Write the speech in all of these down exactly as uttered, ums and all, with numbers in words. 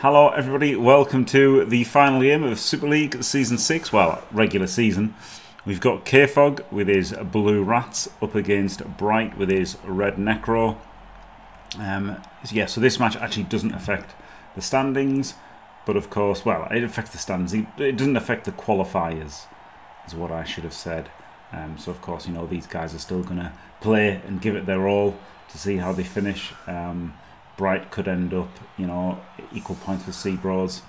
Hello everybody, welcome to the final game of Super League Season six, well, regular season. We've got KFoged with his Blue Rats up against Bright with his Red Necro. Um, yeah, so this match actually doesn't affect the standings, but of course, well, it affects the standings. It doesn't affect the qualifiers, is what I should have said. Um, so of course, you know, these guys are still going to play and give it their all to see how they finish. Um, Bright could end up, you know, equal points with Cbros.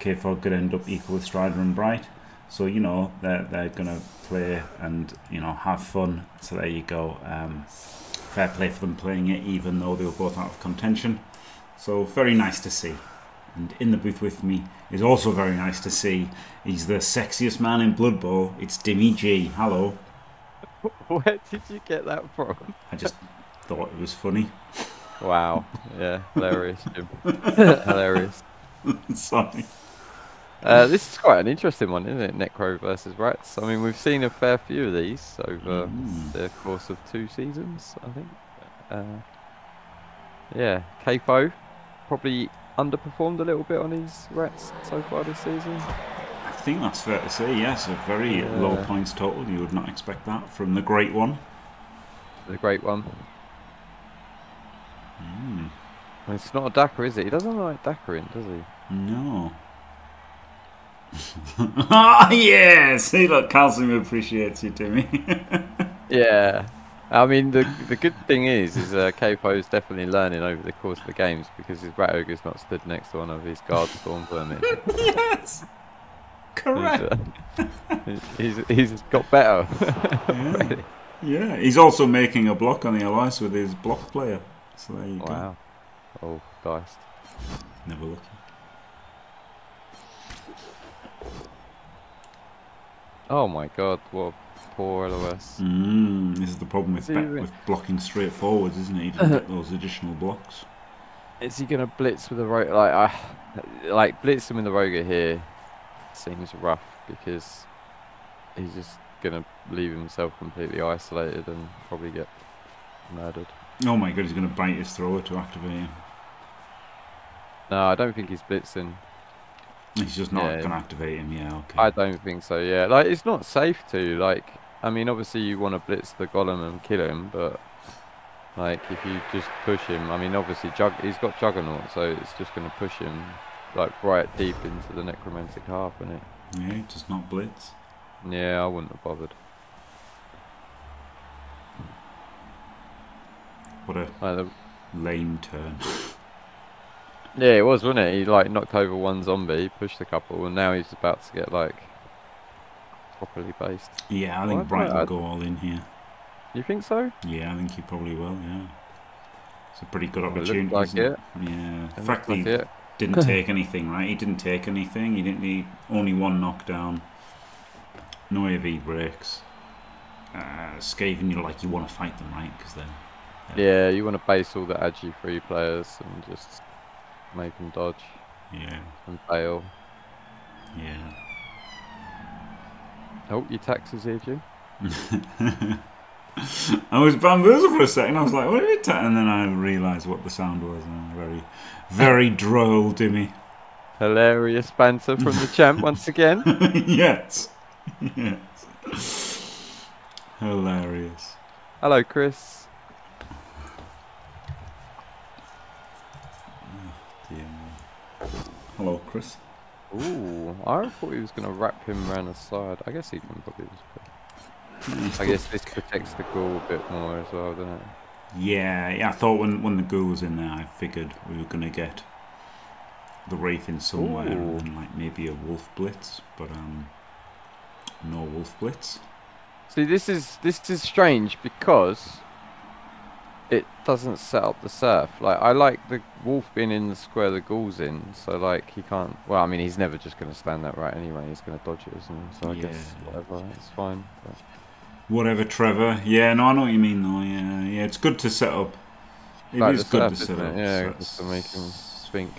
K four could end up equal with Strider and Bright. So, you know, they're, they're going to play and, you know, have fun. So there you go. Um, fair play for them playing it, even though they were both out of contention. So very nice to see. And in the booth with me is also very nice to see. He's the sexiest man in Blood Bowl. It's Dimmy Gee. Hello. Where did you get that from? I just thought it was funny. Wow, yeah, hilarious, Jim. Hilarious. Sorry. Uh, this is quite an interesting one, isn't it? Necro versus Rats. I mean, we've seen a fair few of these over mm. the course of two seasons, I think. Uh, yeah, K four probably underperformed a little bit on his Rats so far this season. I think that's fair to say, yes. A very yeah. low points total. You would not expect that from the Great One. The Great One. Mm. Well, it's not a Dakarin, is it? He doesn't like Dakarin, does he? No. Ah, oh, yes! See, look, Calcium appreciates you, Timmy. Yeah. I mean, the the good thing is, is uh, K four's definitely learning over the course of the games because his Rat Ogre's not stood next to one of his guard storm vermin. Yes! Correct! He's, uh, he's, he's got better. Yeah. Really. Yeah, he's also making a block on the alliance with his block player. So there you wow. go. Wow. Oh, diced. Never lucky. Oh my god, what a poor L O S. Mm, this is the problem with, with blocking straight forwards, isn't it? He doesn't get those additional blocks. Is he going to blitz with the rogue? Like, I, like, blitz him with the rogue here seems rough because he's just going to leave himself completely isolated and probably get murdered. Oh my god, he's going to bite his thrower to activate him. No, I don't think he's blitzing. He's just not yeah. going to activate him, yeah, okay. I don't think so, yeah. Like, it's not safe to, like... I mean, obviously you want to blitz the golem and kill him, but... Like, if you just push him... I mean, obviously, jug he's got Juggernaut, so it's just going to push him, like, right deep into the Necromantic half, isn't it? Yeah, just not blitz. Yeah, I wouldn't have bothered. What a like the, lame turn. Yeah, it was, wasn't it? He like knocked over one zombie, pushed a couple, and now he's about to get like properly based. Yeah, I think well, Bright I, will go all in here. You think so? Yeah, I think he probably will. Yeah, it's a pretty good opportunity. It like isn't it? It. Yeah, it the fact like that he didn't take anything, right? He didn't take anything. He didn't need only one knockdown. No A V breaks. Uh, Skaven, you're like you want to fight them, right? Because they're Yeah, you want to base all the agi free players and just make them dodge. Yeah. And fail. Yeah. Oh, your taxes here, Jim. I was bamboozled for a second. I was like, what are you taxing? And then I realised what the sound was. And I was very, very droll, Dimmy. Hilarious banter from the champ once again. Yes. Yes. Hilarious. Hello, Chris. Hello, Chris. Ooh, I thought he was going to wrap him around the side. I guess he can probably just... I guess this protects the ghoul a bit more as well, doesn't it? Yeah, yeah, I thought when, when the ghoul was in there, I figured we were going to get the Wraith in somewhere, Ooh. and like maybe a Wolf Blitz, but um, no Wolf Blitz. See, this is, this is strange because... It doesn't set up the surf. Like, I like the wolf being in the square the ghoul's in, so like he can't. Well, I mean, he's never just going to stand that right anyway. He's going to dodge it, isn't he? So I yeah. guess whatever, it's fine. But. Whatever, Trevor. Yeah, no, I know what you mean though. Yeah, yeah, it's good to set up. It like is good surf, to set up. It? Yeah, so just to make him think.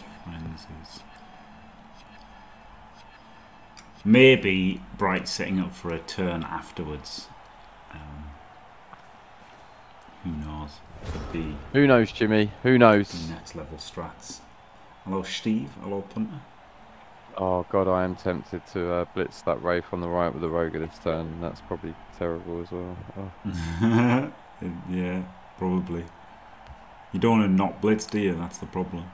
Maybe Bright setting up for a turn afterwards. Um, who knows? Could be. Who knows, Jimmy? Who knows? Next level strats. Hello, Steve. Hello, punter. Oh god, I am tempted to uh, blitz that Wraith on the right with the Roger this turn. That's probably terrible as well. Oh. Yeah, probably. You don't want to not blitz, do you? That's the problem.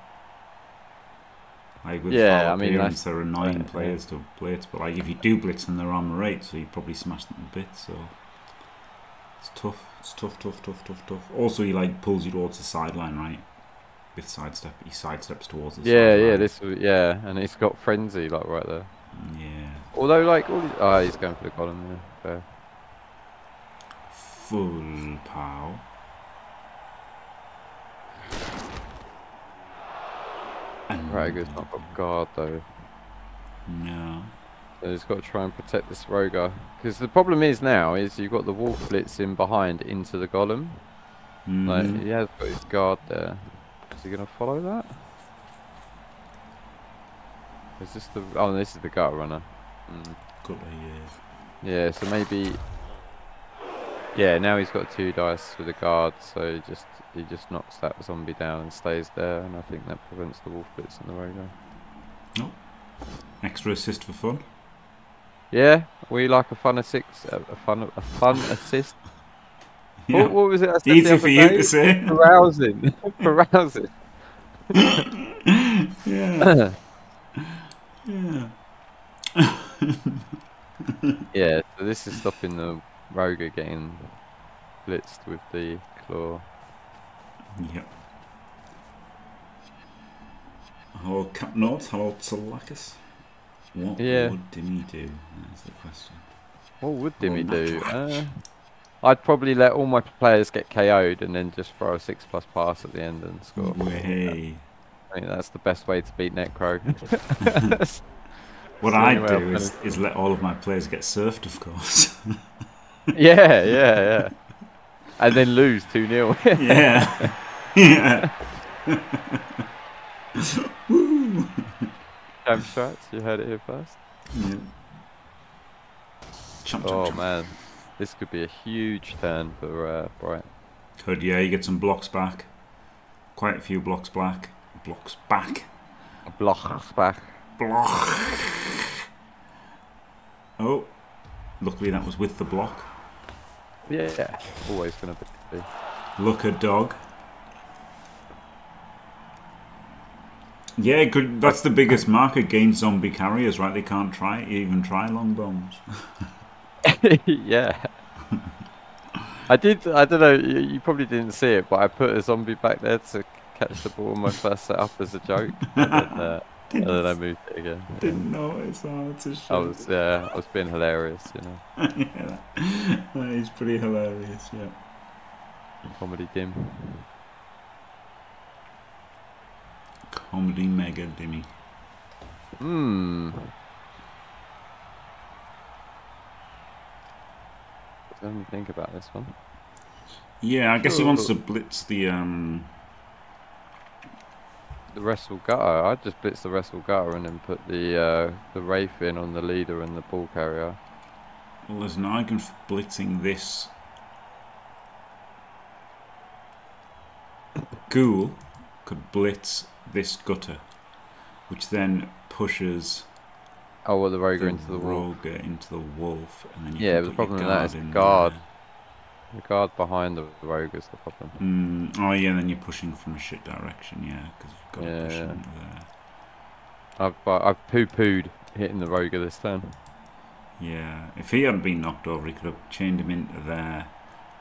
Like with yeah, I mean, appearance, they're annoying yeah, players yeah. to blitz, but like if you do blitz and they're on the right, so you probably smash them a bit. So it's tough. It's tough, tough, tough, tough, tough. Also, he like pulls you towards the sideline, right? With sidestep, he sidesteps towards the yeah, sideline. Yeah, this, yeah, and he's got frenzy like right there. Yeah. Although, like, all these, oh, he's going for the column. Yeah, fair. Full pow. Roger's not got guard though. No. So he's got to try and protect this Roger. Because the problem is now is you've got the wall blitz in behind into the golem. Mm-hmm. Like he has got his guard there. Is he gonna follow that? Is this the oh this is the gut runner. Mm. Got yeah. Yeah, so maybe yeah, now he's got two dice with a guard, so he just he just knocks that zombie down and stays there, and I think that prevents the wolf blitz on the radar. Oh. Extra assist for fun. Yeah, we like a fun assist, a fun a fun assist. Yeah. What, what was it? I said easy for you to say. Carousing, carousing. Yeah. Yeah. Yeah. So this is stopping the Roger getting blitzed with the claw. Yep. Hello, Capnauts. Hello, Tsalakis. What yeah. would Dimmy do? That's the question. What would Dimmy oh, do? Uh, I'd probably let all my players get K O'd and then just throw a six plus pass at the end and score. Way. I think that's the best way to beat Necro. What I'd do is, is let all of my players get surfed, of course. Yeah, yeah, yeah. And then lose two nil. Yeah. Yeah. Woo! Champ strats, you heard it here first. Yeah. Chomp, oh, chomp, man. This could be a huge turn for uh, Bright. Could, yeah. You get some blocks back. Quite a few blocks back. Blocks back. Blocks back. Block. Oh. Luckily, that was with the block. Yeah, always gonna be. Look a dog. Yeah, good. That's the biggest mark against zombie carriers, right? They can't try even try long bombs. Yeah. I did. I don't know. You, you probably didn't see it, but I put a zombie back there to catch the ball in my first setup as a joke. And then, uh, and then I moved it again. Yeah. Didn't notice. Oh, it's a shame. I was, yeah, I was being hilarious, you know. Yeah, that, that is pretty hilarious, yeah. Comedy Dim. Comedy Mega Dimmy. Hmm. Let me think about this one. Yeah, I guess he wants to blitz the... um. The wrestle gutter. I just blitz the wrestle gutter and then put the uh, the Wraith in on the leader and the ball carrier. Well, there's an argument for blitzing this ghoul. Could blitz this gutter, which then pushes. Oh, well, the Roger into the wolf. Roger into the wolf, and then you yeah. Can the problem with that is the guard. There. The guard behind the Roger is the problem. Mm, oh yeah, then you're pushing from a shit direction, yeah, because you've got yeah, to push yeah. under there. I've uh, I've poo-pooed hitting the Roger this turn. Yeah, if he hadn't been knocked over, he could have chained him into there,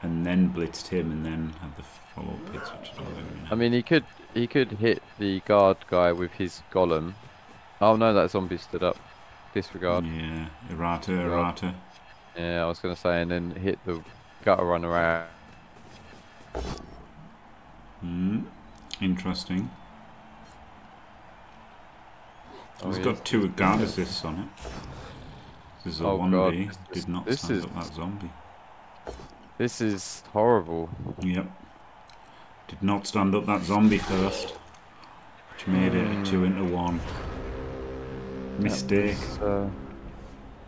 and then blitzed him, and then had the follow-up hits, which is all over. I mean, he could he could hit the guard guy with his golem. Oh no, that zombie stood up. Disregard. Yeah, errata, errata. Yeah, I was going to say, and then hit the gutter runner out. Hmm, interesting. Oh, it's yes. got two guard assists on it. This is a oh one B. God. Did not this stand is... up that zombie. This is horrible. Yep. Did not stand up that zombie first, which made it mm. a two into one. Mistake. Was, uh,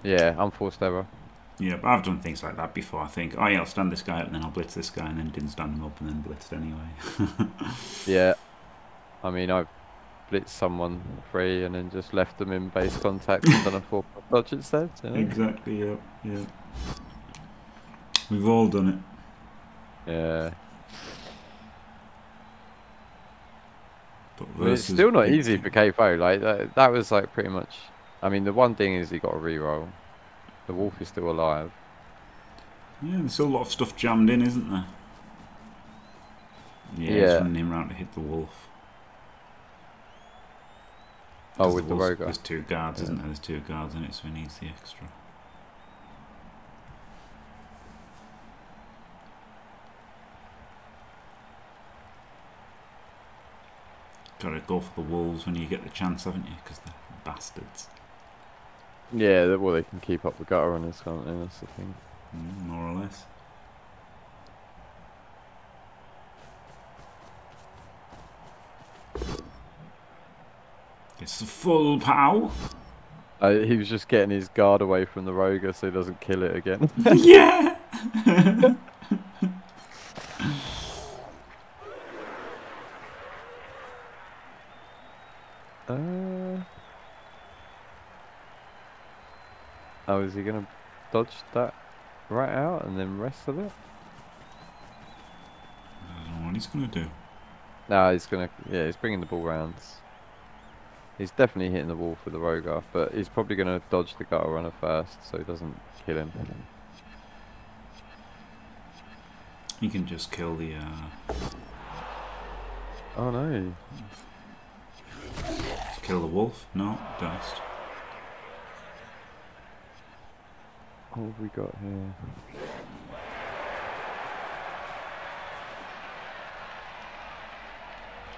yeah, unforced error. Yeah, but I've done things like that before. I think, oh yeah, I'll stand this guy up and then I'll blitz this guy, and then didn't stand him up and then blitzed anyway. Yeah. I mean, I've split someone free and then just left them in base contact and done a four dodge instead. You know? Exactly, yeah, yeah. We've all done it. Yeah. But I mean, it's still not easy for K F O. Like that, that was like pretty much. I mean, the one thing is he got a reroll. The wolf is still alive. Yeah, there's still a lot of stuff jammed in, isn't there? Yeah, yeah. He's running him around to hit the wolf. Oh, with the, the rogue. There's two guards, yeah. isn't there? There's two guards in it, so he needs the extra. Gotta go for the wolves when you get the chance, haven't you? Because they're bastards. Yeah, well, they can keep up the gutter on us, can't they? That's the thing. Mm, more or less. It's a full pow. Uh, he was just getting his guard away from the roger so he doesn't kill it again. Yeah. uh... Oh, is he gonna dodge that right out and then wrestle it? I don't know what he's gonna do. Nah, he's gonna. Yeah, he's bringing the ball round. He's definitely hitting the wall for the Rogar, but he's probably going to dodge the gutter runner first so he doesn't kill him. He can just kill the... Uh... Oh no. Kill the wolf? No, dust. What have we got here?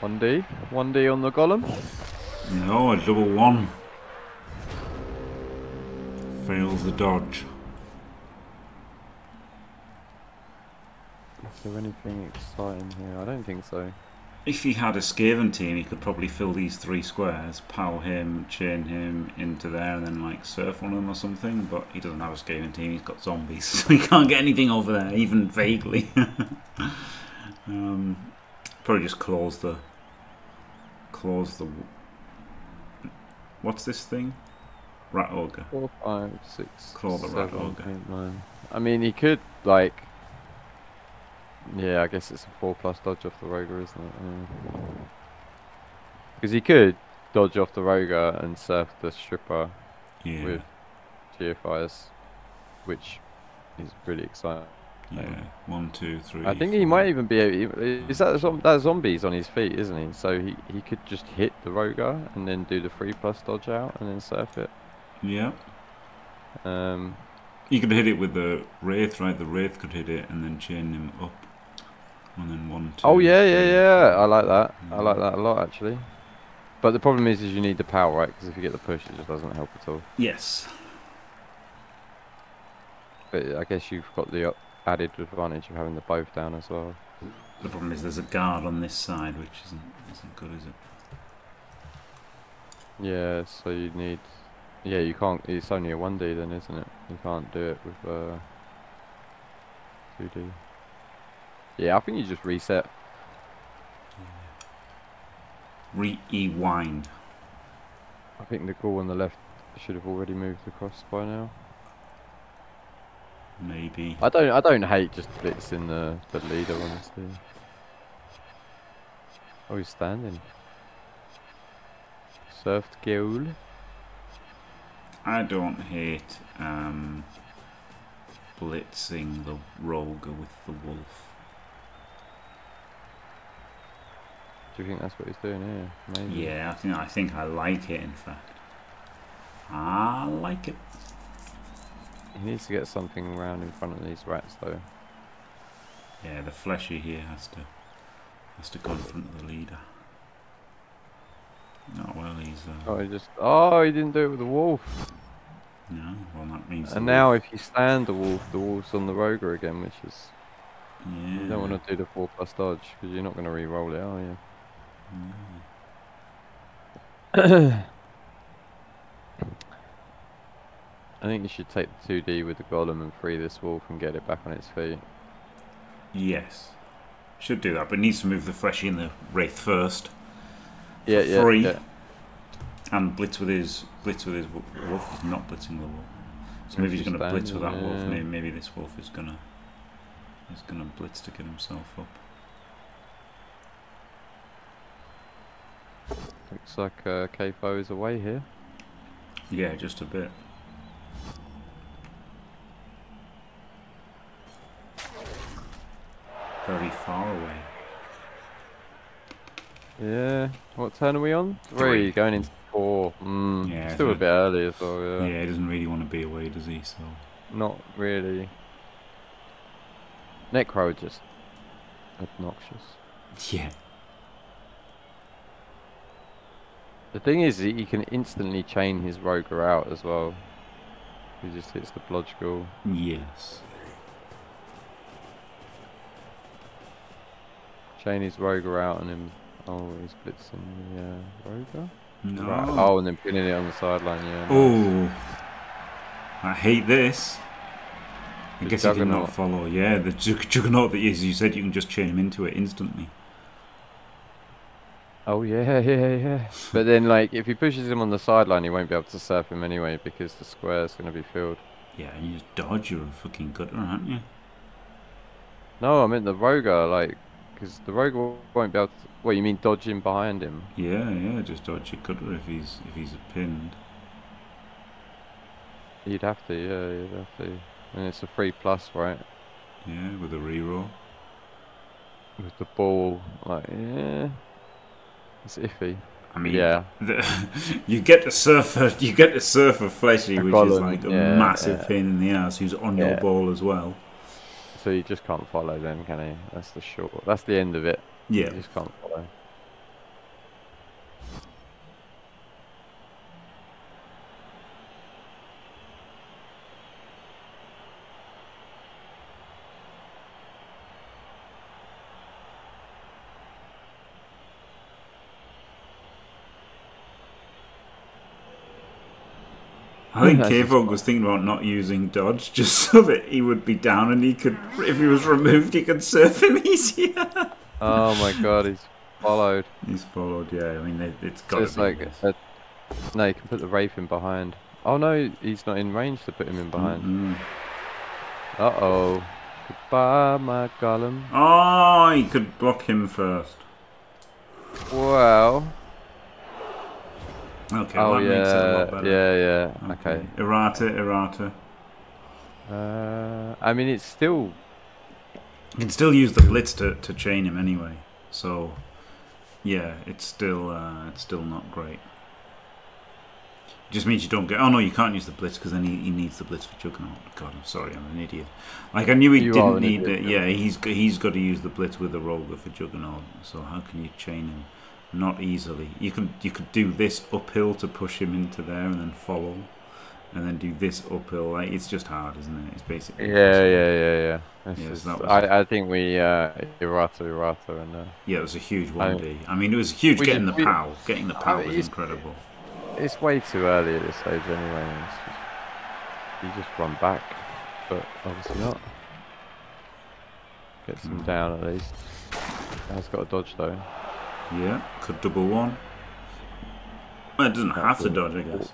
one D? one D on the golem? No, a double one. Fails the dodge. Is there anything exciting here? I don't think so. If he had a Skaven team, he could probably fill these three squares, pow him, chain him into there, and then like surf on him or something, but he doesn't have a Skaven team, he's got zombies, so he can't get anything over there, even vaguely. um, probably just close the... Close the... What's this thing? Rat Ogre. Four, five, six, Claw the seven, Rat Ogre. Eight, nine. I mean, he could, like... Yeah, I guess it's a four plus dodge off the Roger, isn't it? Because yeah. he could dodge off the Roger and surf the Stripper yeah. with Geofires, which is really exciting. Yeah, one, two, three. I think four. He might even be. Is that that zombie's on his feet, isn't he? So he he could just hit the Rogar and then do the three plus dodge out and then surf it. Yeah. Um. You could hit it with the Wraith, right? The Wraith could hit it and then chain him up, and then one, two. Oh yeah, yeah, yeah. Four. I like that. Yeah. I like that a lot actually. But the problem is, is you need the power, right? Because if you get the push, it just doesn't help at all. Yes. But I guess you've got the up. Added advantage of having the both down as well. The problem is there's a guard on this side, which isn't isn't good, is it? Yeah, so you need. Yeah, you can't. It's only a one D then, isn't it? You can't do it with uh, two D. Yeah, I think you just reset. Re-ewind. I think the goal on the left should have already moved across by now. Maybe. I don't I don't hate just blitzing the, the leader, honestly. Oh, he's standing. Surfed Ghoul. I don't hate um blitzing the Roger with the wolf. Do you think that's what he's doing here? Maybe. Yeah, I think I think I like it in fact. I like it. He needs to get something around in front of these rats, though. Yeah, the fleshy here has to has to go in front of the leader. Oh well, he's. Uh... Oh, he just. Oh, he didn't do it with the wolf. No, well that means. And now, wolf. If you stand the wolf, the wolf's on the Roger again, which is. Yeah. You don't want to do the four plus dodge because you're not going to re-roll it, are you? No. I think you should take the two D with the golem and free this wolf and get it back on its feet. Yes. Should do that, but it needs to move the fleshy and the wraith first. yeah, yeah, free. Yeah. And blitz with his blitz with his wolf. He's not blitzing the wolf. So maybe he's going to blitz with that yeah. wolf. Maybe, maybe this wolf is going to is going to blitz to get himself up. Looks like uh, K F O is away here. Yeah, just a bit. Very far away. Yeah. What turn are we on? Three. Three. Going into four. Mm. Yeah. Still a bit early as well. Yeah. Yeah. He doesn't really want to be away, does he? So. Not really. Necro just obnoxious. Yeah. The thing is, he can instantly chain his Roger out as well. He just hits the Blood Skull. Yes. Chain his Roger out and then... Oh, he's blitzing the uh, Roger? No. Right. Oh, and then pinning it on the sideline, yeah. Ooh. I hate this. I the guess he did not follow. Yeah, yeah. the jug juggernaut that is. You said you can just chain him into it instantly. Oh yeah, yeah, yeah. But then, like, if he pushes him on the sideline, he won't be able to surf him anyway because the square's going to be filled. Yeah, and you just dodge. You're a fucking gutter, aren't you? No, I meant the Roger, like, because the Roger won't be able to. What, you mean dodge him behind him? Yeah, yeah, just dodge your gutter if he's if he's pinned. You'd have to, yeah, you'd have to. And it's a three plus, right? Yeah, with a reroll. With the ball, like, yeah. It's iffy. I mean, yeah. The, you get the surfer, you get the surfer fleshy, which is like a yeah, massive yeah. pain in the ass. Who's on yeah. your ball as well. So you just can't follow them, can you? That's the short. That's the end of it. Yeah. You just can't follow. I think K F O was thinking about not using dodge just so that he would be down and he could, if he was removed, he could surf him easier. Oh my god, he's followed. He's followed, yeah. I mean, it, it's got to so be. Like a, no, you can put the Wraith in behind. Oh no, he's not in range to put him in behind. Mm -hmm. Uh oh. Goodbye, my golem. Oh, he could block him first. Wow. Okay, oh, well, that yeah, makes it a lot better. Yeah, yeah, okay. okay. Errata, errata. Uh, I mean, it's still... You can still use the blitz to, to chain him anyway. So, yeah, it's still uh, it's still not great. It just means you don't get... Oh, no, you can't use the blitz because then he, he needs the blitz for Juggernaut. God, I'm sorry, I'm an idiot. Like, I knew he you didn't need idiot, it. Yeah, he's, he's got to use the blitz with the Roger for Juggernaut. So how can you chain him? Not easily. You could you could do this uphill to push him into there and then follow, and then do this uphill. Like, it's just hard, isn't it? It's basically yeah, possible. yeah, yeah, yeah. It's yeah just, I it. I think we uh, errata errata and uh, yeah, it was a huge one D. I mean, it was huge getting should, the pow. We, getting the pow I mean, was it's, incredible. It's way too early at this stage anyway. It's just, you just run back, but obviously not. Gets him mm. down at least. Has got a dodge though. Yeah, could double one. Well, it doesn't have to dodge, I guess.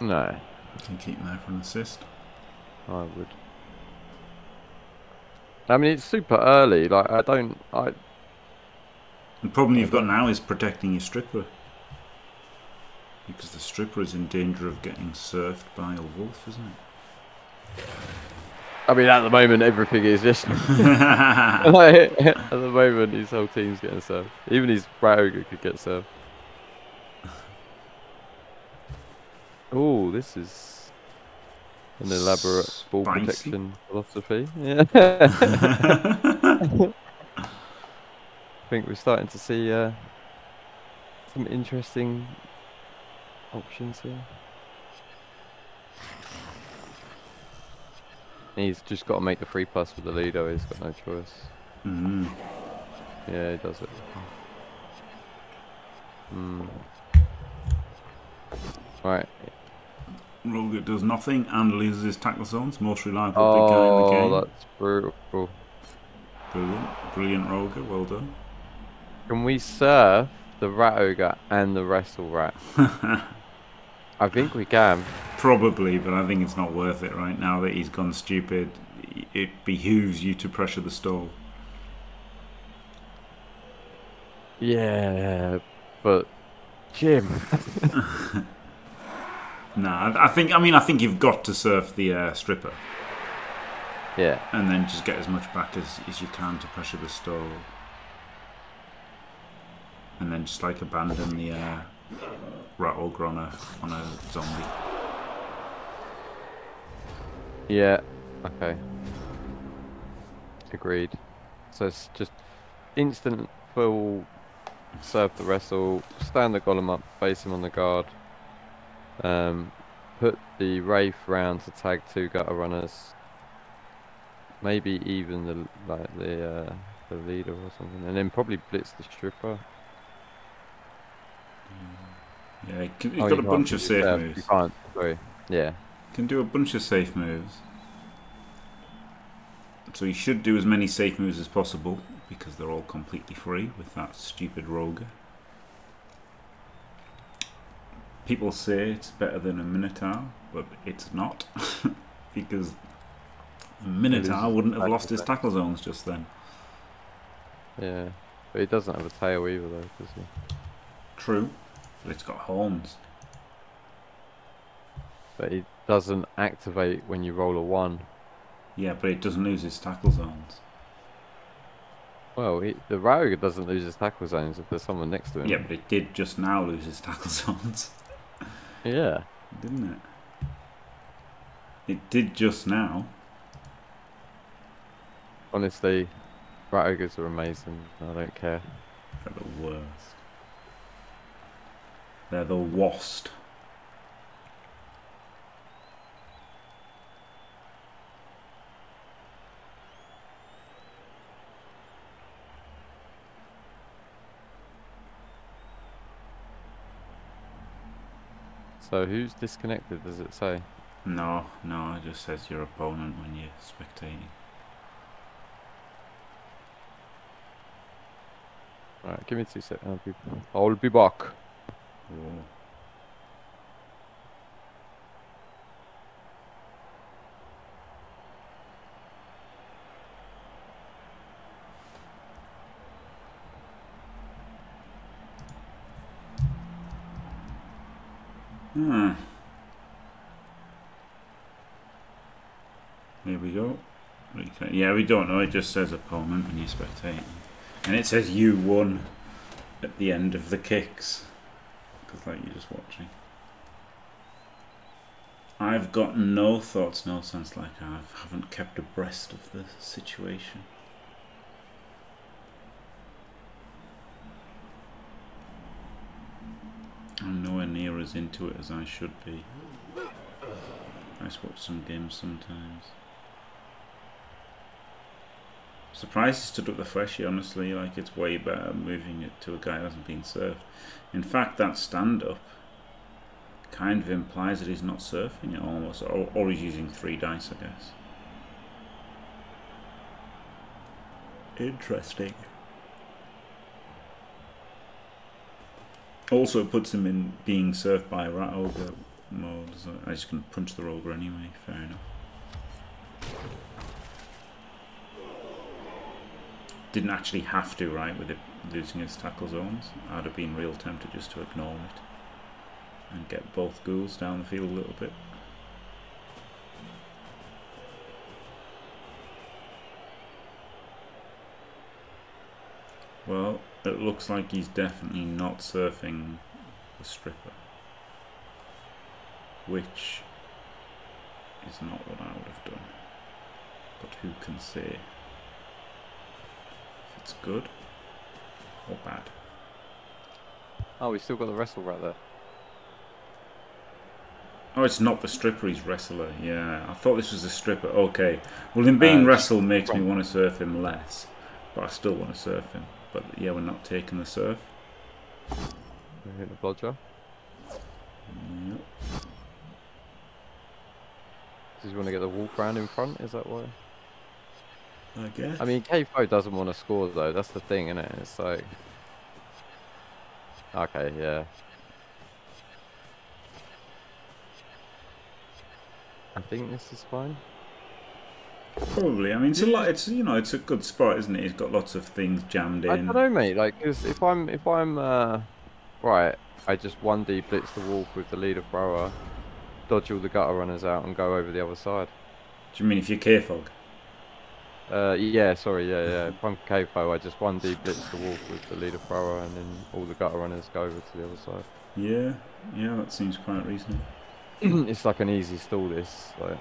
No. You can keep him there for an assist. I would. I mean, it's super early. Like, I don't... I. The problem you've got now is protecting your stripper. Because the stripper is in danger of getting surfed by a wolf, isn't it? I mean, at the moment, everything is just... like, at the moment, his whole team's getting served. Even his Roger could get served. Oh, this is an elaborate Spicy. ball protection philosophy. Yeah. I think we're starting to see uh, some interesting options here. He's just got to make the free pass for the leader. He's got no choice. Mm-hmm. Yeah, he does it. Mm. Right. Roger does nothing and loses his tackle zones. Most reliable oh, big guy in the game. Oh, that's brutal. Brilliant, brilliant Roger. Well done. Can we surf the rat ogre and the wrestle rat. I think we can. Probably, but I think it's not worth it right now that he's gone stupid. It behooves you to pressure the stall. Yeah, but Jim. Nah, I think. I mean, I think you've got to surf the uh, stripper. Yeah. And then just get as much back as, as you can to pressure the stall. And then just like abandon the uh, rat ogre on a on a zombie. Yeah. Okay. Agreed. So it's just instant full serve the wrestle, stand the golem up, face him on the guard. Um, put the Wraith round to tag two gutter runners. Maybe even the like the uh, the leader or something, and then probably blitz the stripper. Yeah, you can, you've oh, got you a bunch of safe uh, moves. You can't. Sorry. Yeah. Can do a bunch of safe moves. So you should do as many safe moves as possible because they're all completely free with that stupid rogue. People say it's better than a Minotaur, but it's not, because a Minotaur wouldn't have lost his tackle zones just then. Yeah, but he doesn't have a tail either, though, does he? True, but it's got horns. But it doesn't activate when you roll a one. Yeah, but it doesn't lose his tackle zones. Well, he, the Rauga doesn't lose his tackle zones if there's someone next to him. Yeah, but it did just now lose his tackle zones. Yeah. Didn't it? It did just now. Honestly, rat ogres are amazing. I don't care. They're the worst. They're the worst. So who's disconnected, does it say? No, no, it just says your opponent when you're spectating. Alright, give me two seconds, I'll be, I'll be back. Whoa. Hmm. Here we go. Okay. Yeah, we don't know. It just says opponent when you spectate. And it says you won at the end of the kicks. Because, like, you're just watching. I've got no thoughts, no sense, like I haven't kept abreast of the situation. I'm nowhere near as into it as I should be. I just watch some games sometimes. Surprised he stood up the freshie, honestly. Like, it's way better moving it to a guy who hasn't been served. In fact, that stand-up kind of implies that he's not surfing it almost, or, or he's using three dice, I guess. Interesting. Also puts him in being served by rat ogre mode. So I just can punch the ogre anyway. Fair enough. Didn't actually have to, right? With it losing its tackle zones, I'd have been real tempted just to ignore it and get both ghouls down the field a little bit. Well. It looks like he's definitely not surfing the stripper, which is not what I would have done, but who can say if it's good or bad. Oh, he's still got the wrestle right there. Oh, it's not the stripper, he's wrestler, yeah. I thought this was the stripper, okay. Well, him being uh, wrestle makes me want to surf him less, but I still want to surf him. But yeah, we're not taking the surf. We hit the blodger. Nope. Does he want to get the wolf round in front? Is that why? I guess. I mean, K four doesn't want to score though. That's the thing, isn't it? It's like Okay, yeah. I think this is fine. Probably. I mean, it's a lot. It's you know, it's a good spot, isn't it? It's got lots of things jammed in. I don't know, mate. Like, cause if I'm if I'm uh, right, I just one D blitz the wolf with the leader thrower, dodge all the gutter runners out, and go over the other side. Do you mean if you're K Fog? Uh, yeah. Sorry. Yeah, yeah. If I'm K F O, I just one D blitz the wolf with the leader thrower, and then all the gutter runners go over to the other side. Yeah. Yeah. That seems quite reasonable. It's like an easy stall, this. Like,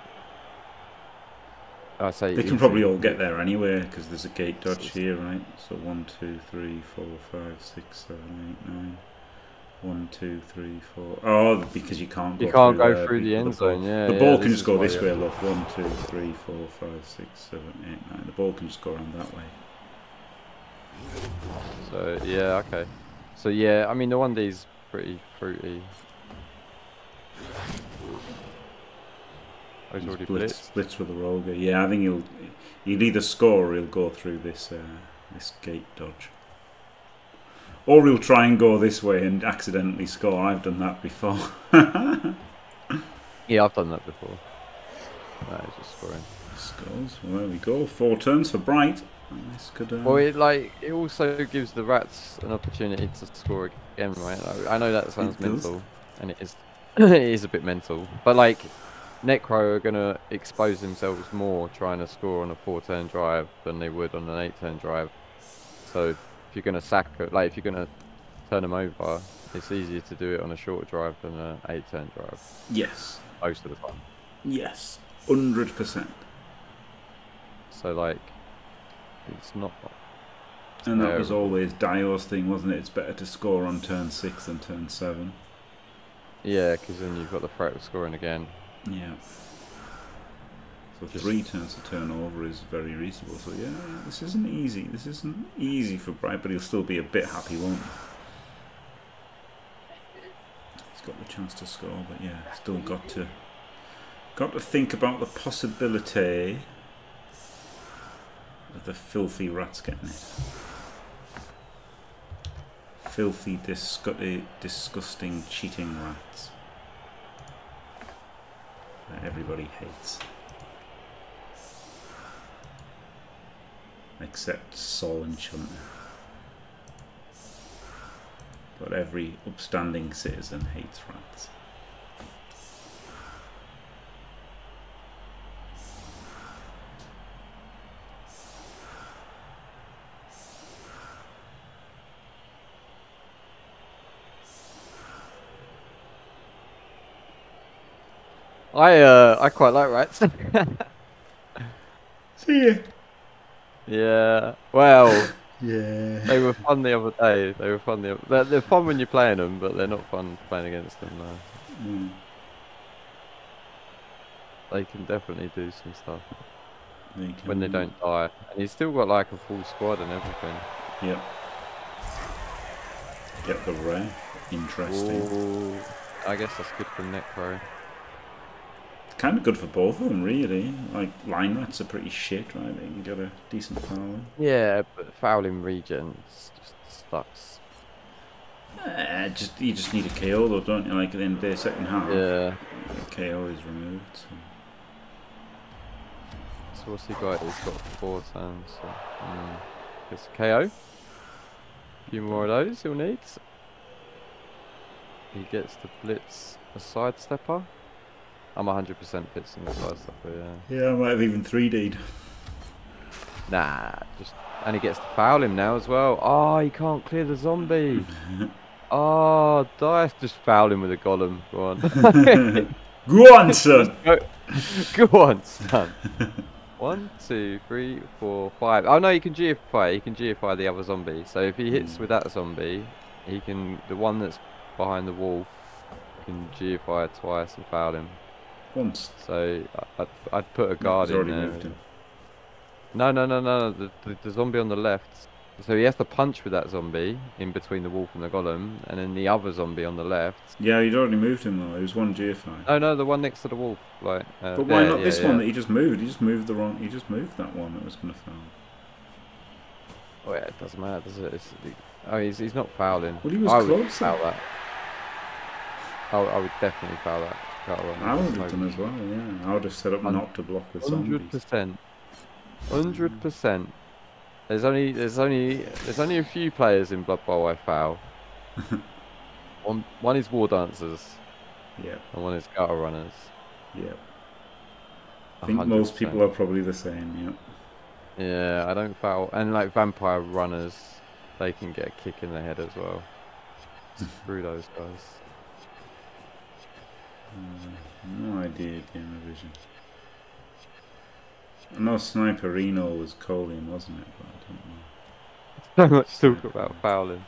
I say they can easy. Probably all get there anywhere because there's a gate dodge six. Here, right? So one, two, three, four, five, six, seven, eight, nine. one, two, three, four. Oh, because you can't go you can't through, go there, through the end zone, yeah. The ball yeah, can just go this way, look. one, two, three, four, five, six, seven, eight, nine. The ball can just go around that way. So, yeah, okay. So, yeah, I mean, the one D's pretty fruity. Oh, he's already blitz, blitzed. Blitz with a roger. Yeah, I think he'll he'll either score or he'll go through this uh, this gate dodge, or he'll try and go this way and accidentally score. I've done that before. Yeah, I've done that before. That is just scoring. Scores. Well, there we go. Four turns for Bright. And this could, um... Well, it like it also gives the Rats an opportunity to score again, right? Like, I know that sounds mental, and it is. It is a bit mental, but like. Necro are going to expose themselves more trying to score on a four-turn drive than they would on an eight-turn drive. So if you're going to sack it, like if you're going to turn them over, it's easier to do it on a shorter drive than an eight-turn drive. Yes. Most of the time. Yes, one hundred percent. So like, it's not... It's and that was always Dio's thing, wasn't it? It's better to score on turn six than turn seven. Yeah, because then you've got the threat of scoring again. Yeah. So just three turns to turn over is very reasonable. So yeah, this isn't easy. This isn't easy for Bright, but he'll still be a bit happy, won't he? He's got the chance to score, but yeah, still got to got to think about the possibility of the filthy Rats getting it. Filthy, disgu disgusting, cheating Rats. That everybody hates. Except Sol and Chunter. But every upstanding citizen hates Rats. I uh I quite like Rats. See ya. Yeah. Well. Yeah. They were fun the other day. They were fun the other... They're, they're fun when you're playing them, but they're not fun playing against them now. Mm. They can definitely do some stuff they when they don't die. And he's still got like a full squad and everything. Yep. Get the rare. Interesting. Ooh, I guess that's good for Necro. Kind of good for both of them, really. Like, line Rats are pretty shit, right? They can get a decent foul. Yeah, but fouling regen just sucks. Uh, just you just need a K O though, don't you? Like at the end of the second half. Yeah. K O is removed. So, so what's he got? He's got four turns. So, mm. It's K O. A few more of those he'll need. He gets to blitz a sidestepper. I'm one hundred percent fits in the side stuff, yeah. Yeah, I might have even three D'd. Nah, just... And he gets to foul him now as well. Oh, he can't clear the zombie. Oh, Dice, just foul him with a golem. Go on. Go on, son. Go, go on, son. One, two, three, four, five. Oh, no, you can G F I. You can G F I the other zombie. So if he hits with that zombie, he can... The one that's behind the wall can G F I twice and foul him. Once. So I'd, I'd put a guard in there. Moved him. No, no, no, no. The, the, the zombie on the left. So he has to punch with that zombie in between the wolf and the golem, and then the other zombie on the left. Yeah, he'd already moved him though. It was one G F I. Oh no, the one next to the wolf. Like. Uh, but why there, not yeah, this yeah. one that he just moved? He just moved the wrong. He just moved that one that was going to foul. Oh yeah, it doesn't matter, does it? It's, Oh, he's, he's not fouling. Well, he was I closer. Would foul that. I, I would definitely foul that. I would have done as well, yeah. I would have set up not to block with zombies. one hundred percent. one hundred percent. There's only, there's only, there's only a few players in Blood Bowl I foul. one, one is War Dancers. Yeah. And one is Gutter Runners. Yeah. I think one hundred percent. Most people are probably the same, yeah. Yeah, I don't foul. And like Vampire Runners, they can get a kick in the head as well. Screw those guys. No idea game revision. I know Sniperino was Colin, wasn't it? But I don't know. So much talk about fouling.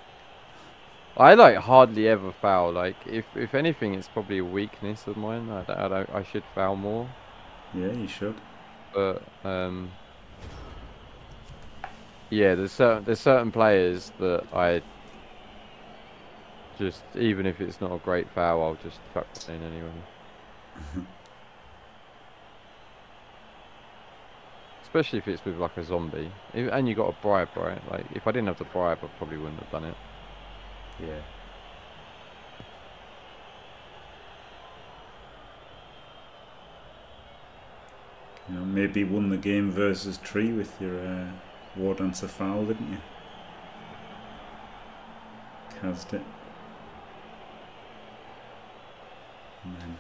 I like hardly ever foul. Like if if anything, it's probably a weakness of mine. I don't, I, don't, I should foul more. Yeah, you should. But um, yeah, there's certain there's certain players that I. Just even if it's not a great foul, I'll just tuck it in anyway. Especially if it's with like a zombie, if, and you got a bribe, right? Like if I didn't have the bribe, I probably wouldn't have done it. Yeah. You know, maybe won the game versus Tree with your uh, War Dancer foul, didn't you? Cast it. And then,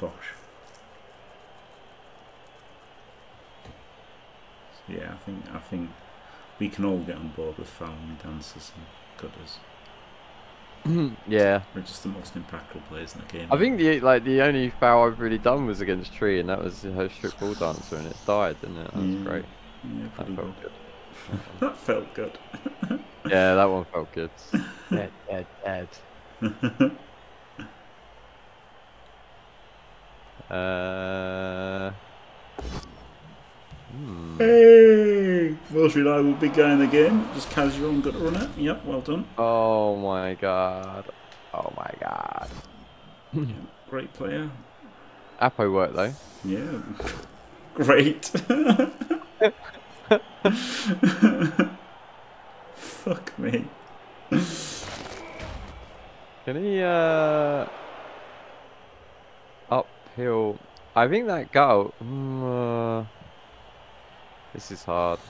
bosh. So yeah, I think I think we can all get on board with fouling dancers and gutters. Yeah, we're just the most impactful players in the game. I think the like the only foul I've really done was against Tree, and that was her strip ball dancer, and it died, didn't it? That was yeah. great. Yeah, pretty that felt good. good. That felt good. Yeah, that one felt good. Dead, dead, dead. Uh, hmm. Hey, most reliable big guy in the game. Just casual and good runner. Yep, well done. Oh my god. Oh my god. Yeah, great player. Apo work though. Yeah. Great. Fuck me. Can he uh? He'll, I think that goal. Mm, uh, this is hard.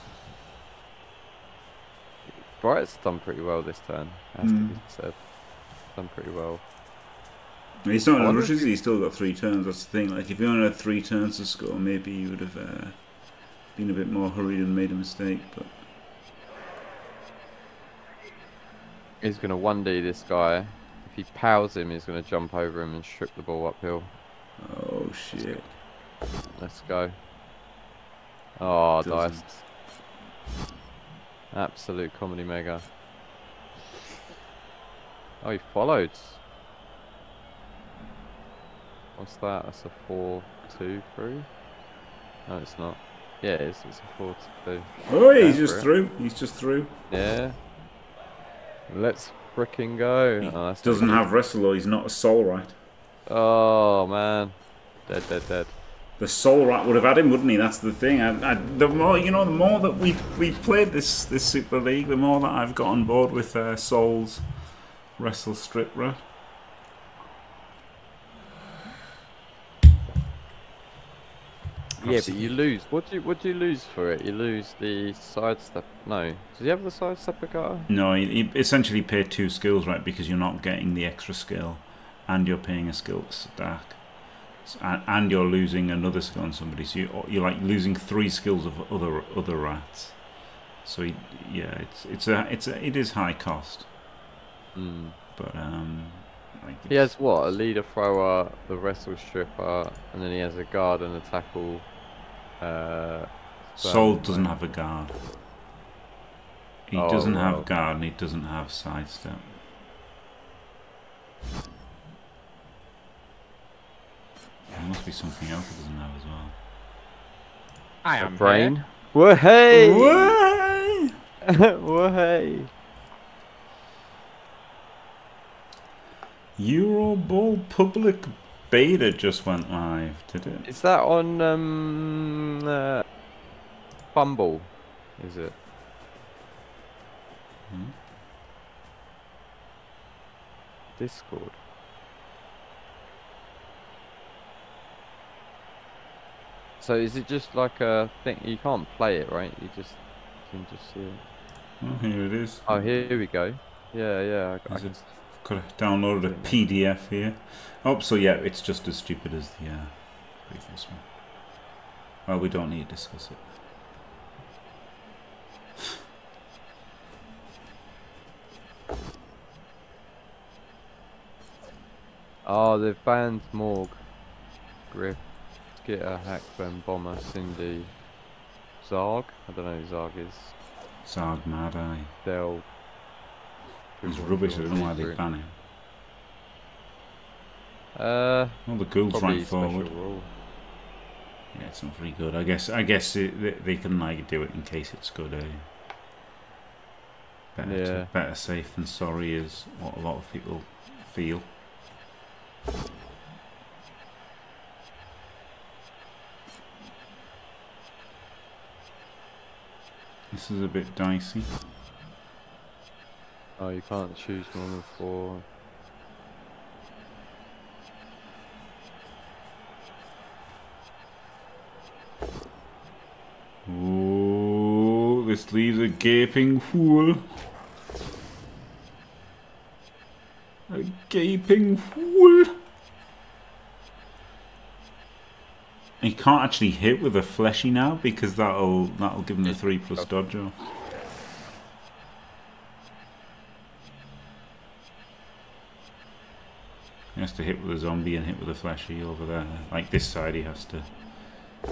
Bright's done pretty well this turn. Has mm. to be said. Done pretty well. He's not in a rush, is he? He's still got three turns. That's the thing. Like if he only had three turns to score, maybe he would have uh, been a bit more hurried and made a mistake. But he's gonna one D this guy. If he powers him, he's gonna jump over him and strip the ball uphill. Oh shit. Let's go. Oh, dice. Absolute comedy mega. Oh, he followed. What's that? That's a four two through? No, it's not. Yeah, it is. It's a four two. Oh, he's just through. He's just through. Yeah. Let's frickin' go. He oh, doesn't have wrestle or he's not a soul right. Oh man, dead, dead, dead. The soul rat would have had him, wouldn't he? That's the thing. I, I, the more you know, the more that we we played this this Super League, the more that I've got on board with uh, Soul's wrestle strip rat. Yeah, but you lose. What do you what do you lose for it? You lose the sidestep. No, does he have the sidestep guy? No, he, he essentially paid two skills, right? Because you're not getting the extra skill. And you're paying a skill stack, and, and you're losing another skill on somebody. So you, you're like losing three skills of other other rats. So he, yeah, it's it's a it's a, it is high cost. Mm. But um, like he has what? A leader thrower, the wrestle stripper, and then he has a guard and a tackle. Uh, Soul doesn't have a guard. He oh, doesn't no. have a guard, and he doesn't have sidestep. There must be something else that doesn't have as well. I am brain. Wahey! Wahey! Wahey! Euro Bowl public beta just went live, did it? Is that on um, uh, Bumble? Is it? Mm-hmm. Discord. So is it just like a thing? You can't play it, right? You just you can just see it. Oh, here it is. Oh, here we go. Yeah, yeah. I, I can... Could have downloaded a P D F here. Oh, so yeah, it's just as stupid as the uh, previous one. Well, we don't need to discuss it. Oh, they've banned Morg, Griff, Skitter, Hackburn, Bomber, Cindy, Zarg. I don't know who Zarg is. Zarg Mad Eye. Del. He's rubbish. I don't know why they ban him. Uh. Well, the ghouls ran forward. Rule. Yeah, it's not very good. I guess. I guess it, they can like do it in case it's good. Eh? Better, yeah. to, better safe than sorry is what a lot of people feel. This is a bit dicey. Oh, you can't choose more than four. Oh, this leaves a gaping hole. A gaping hole. He can't actually hit with a fleshy now because that'll that'll give him the three plus dodge. Or... He has to hit with a zombie and hit with a fleshy over there. Like this side, he has to,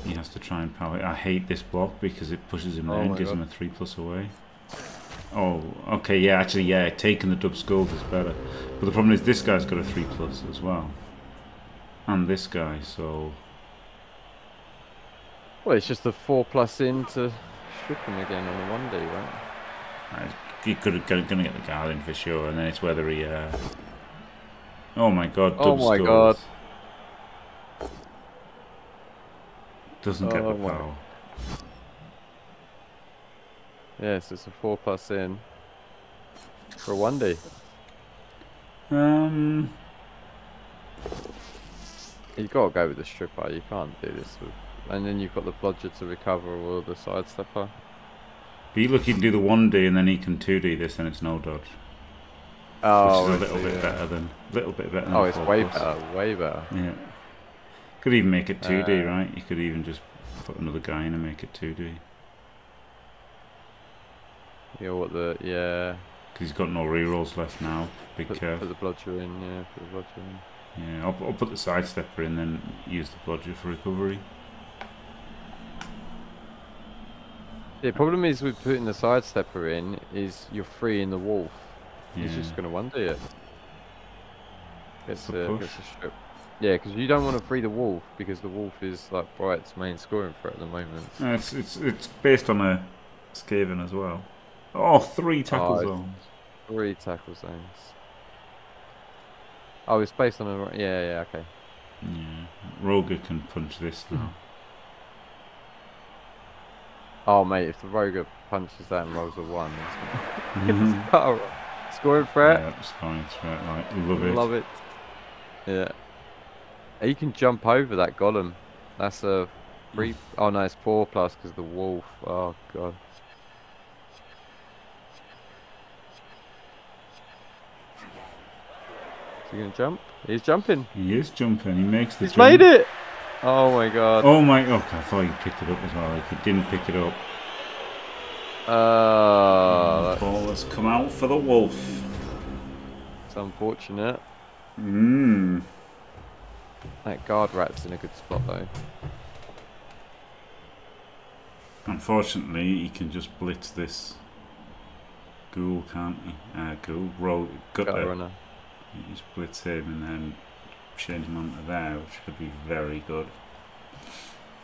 he has to try and power it. I hate this block because it pushes him there oh and gives God. him a three plus away. Oh, okay, yeah, actually, yeah, taking the dub skulls is better. But the problem is this guy's got a three plus as well, and this guy. So, well, it's just a four plus in to strip him again on the one D, right? He could have going to get the guard in for sure, and then it's whether he. Uh, Oh my god, dub oh my skulls. god. Doesn't oh get the power. God. Yes, it's a four plus in. For a one D. Um You gotta go with the stripper, you can't do this with and then you've got the bludger to recover or the side stepper. Be lucky to do the one D and then he can two D this and it's no dodge. Oh, which is a little bit yeah. better than little bit better than Oh, it's way plus. better, way better. Yeah. Could even make it two D, uh, right? You could even just put another guy in and make it two D. Yeah, what the yeah. Because he's got no rerolls left now. Big put, curve. Put the bludger in, yeah, put the bludger in. Yeah, I'll, I'll put the side stepper in then use the bludger for recovery. The problem is with putting the side stepper in is you're freeing the wolf. He's yeah. just going to one D it. Gets a, gets a strip. Yeah, because you don't want to free the wolf because the wolf is like Bright's main scoring threat at the moment. No, it's it's it's based on a Skaven as well. Oh, three tackle oh, zones. Three tackle zones. Oh, it's based on a yeah yeah okay. Yeah, Roger can punch this now. Oh mate, if the Roger punches that and rolls a one, it's power. Scoring threat. Yeah, scoring threat. Like, love it. Love it. Yeah. He can jump over that golem. That's a three. Oh no, it's four plus because the wolf. Oh god. Is he gonna jump? He's jumping. He is jumping. He makes the. He's jump. made it. Oh my god. Oh my. Oh, I thought you picked it up as well. Like he didn't pick it up. Uh, the ball has come out for the wolf. It's unfortunate. Mmm. That guard rat's in a good spot though. Unfortunately, he can just blitz this ghoul, can't he? Uh, ghoul roll. Gutter runner. You just blitz him and then change him onto there, which could be very good.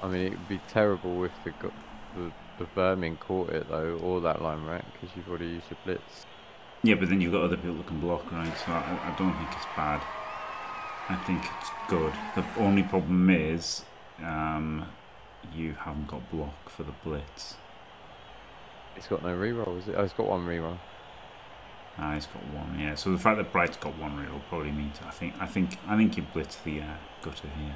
I mean, it would be terrible if the got the. The vermin caught it though, or that lime rack, because you've already used your blitz. Yeah, but then you've got other people that can block, right? So I, I don't think it's bad. I think it's good. The only problem is um, you haven't got block for the blitz. It's got no reroll, is it? Oh, it's got one reroll. Ah, he's got one. Yeah. So the fact that Bright's got one reroll probably means I think I think I think you blitz the uh, gutter here.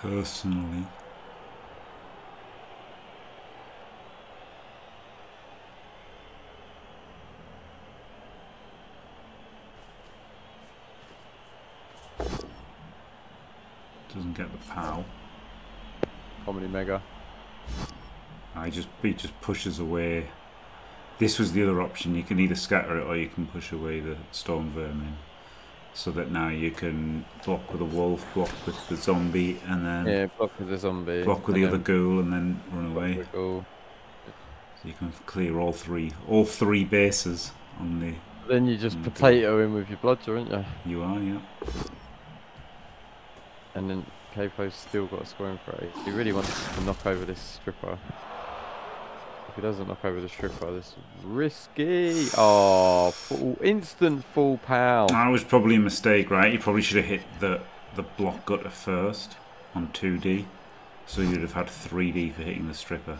Personally. Doesn't get the pow. Comedy mega. I just he just pushes away. This was the other option. You can either scatter it or you can push away the storm vermin. So that now you can block with a wolf, block with the zombie, and then yeah, block with the zombie, block with the other ghoul, and then run away. So you can clear all three, all three bases on the. Then you just potato in with your bludger, aren't you? You are, yeah. And then K four's still got a scoring throw. He really wants to knock over this stripper. If he doesn't knock over the stripper, this is risky. Oh, full, instant full pow. That was probably a mistake, right? You probably should have hit the, the block gutter first on two D. So you'd have had three D for hitting the stripper.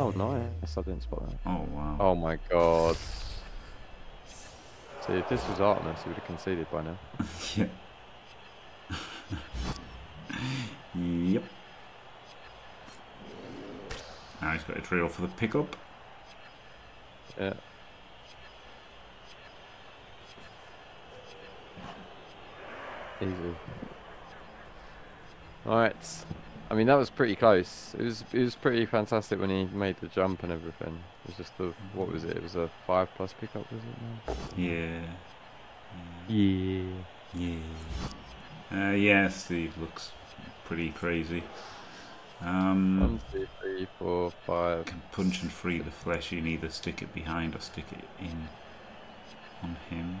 Oh, nice. I didn't spot that. Oh, wow. Oh, my God. See, if this was Artemis, he would have conceded by now. Yeah. Yep. Now he's got a drill for the pickup. Yeah. Easy. Alright. I mean that was pretty close. It was it was pretty fantastic when he made the jump and everything. It was just the what was it? It was a five plus pickup, was it now? Yeah. Yeah. Yeah. Yeah. Uh, yeah, Steve looks pretty crazy. Um, One, two, three, four, five. Can punch and free the flesh. You can either stick it behind or stick it in on him.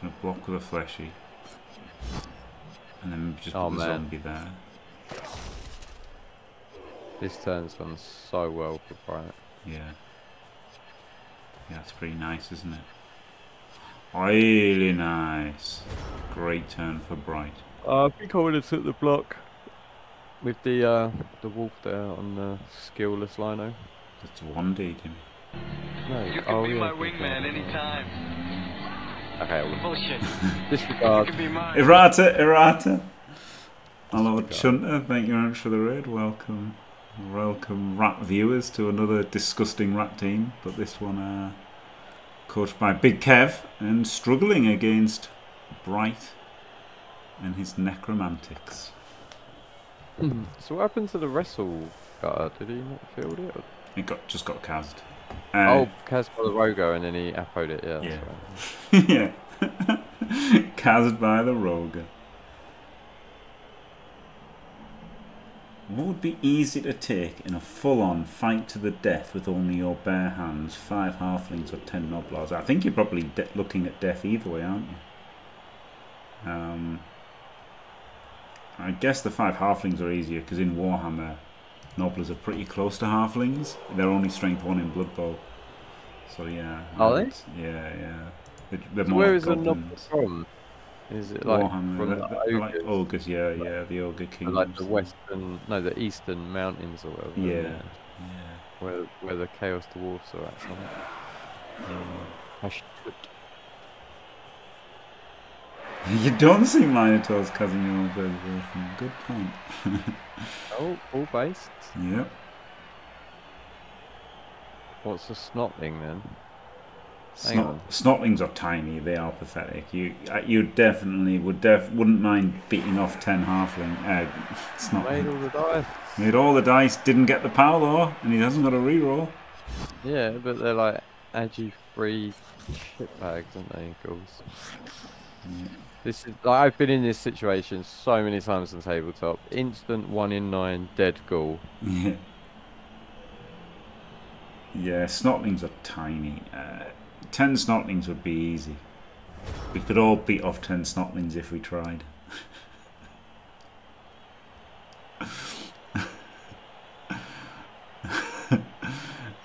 Gonna block with a fleshy, and then just oh, put the zombie there. This turn's gone so well for Bright. Yeah. Yeah, it's pretty nice, isn't it? Really nice. Great turn for Bright. Uh, I think I would have took the block with the uh, the wolf there on the skillless lino. That's one D, Dimmy. No. You can oh, be yeah, my wingman anytime. Okay, well. Bullshit. Disregard. Errata, errata. Hello, Chunter. Thank you very much for the raid. Welcome. Welcome, rat viewers, to another disgusting rat team. But this one, uh... coached by Big Kev and struggling against Bright and his necromantics. So what happened to the wrestle gutter? Did he not field it? Or? It got just got Kaz'd. Uh, oh, Kaz'd by the Rogo and then he appoed it, yeah. Yeah. Right. Yeah. Kaz'd by the Rogo. What would be easy to take in a full-on fight to the death with only your bare hands, five halflings or ten noblars? I think you're probably de looking at death either way, aren't you? Um, I guess the five halflings are easier because in Warhammer, noblars are pretty close to halflings. They're only strength one in Blood Bowl. So yeah. Are they? Yeah, yeah. They're, they're so more where like is the noble from? Is it like Warhammer, from the, the, like ogres? Yeah, like, yeah, the ogre kingdoms. Like the western, no, the eastern mountains or whatever. Yeah, yeah. Where where the chaos dwarfs are at. Yeah. You don't see minotaurs cousin your old version. Good point. Oh, all based. Yep. What's the snotling then? Snot, snotlings are tiny. They are pathetic. You, you definitely would def, wouldn't mind beating off ten halfling. Uh, snotlings. Made all the dice. Made all the dice. Didn't get the power though, and he hasn't got a reroll. Yeah, but they're like agi-free shit bags, aren't they, ghouls? Yeah. This is. Like, I've been in this situation so many times on tabletop. Instant one in nine dead ghoul. Yeah. Yeah, snotlings are tiny. Uh, ten snotlings would be easy. We could all beat off ten snotlings if we tried.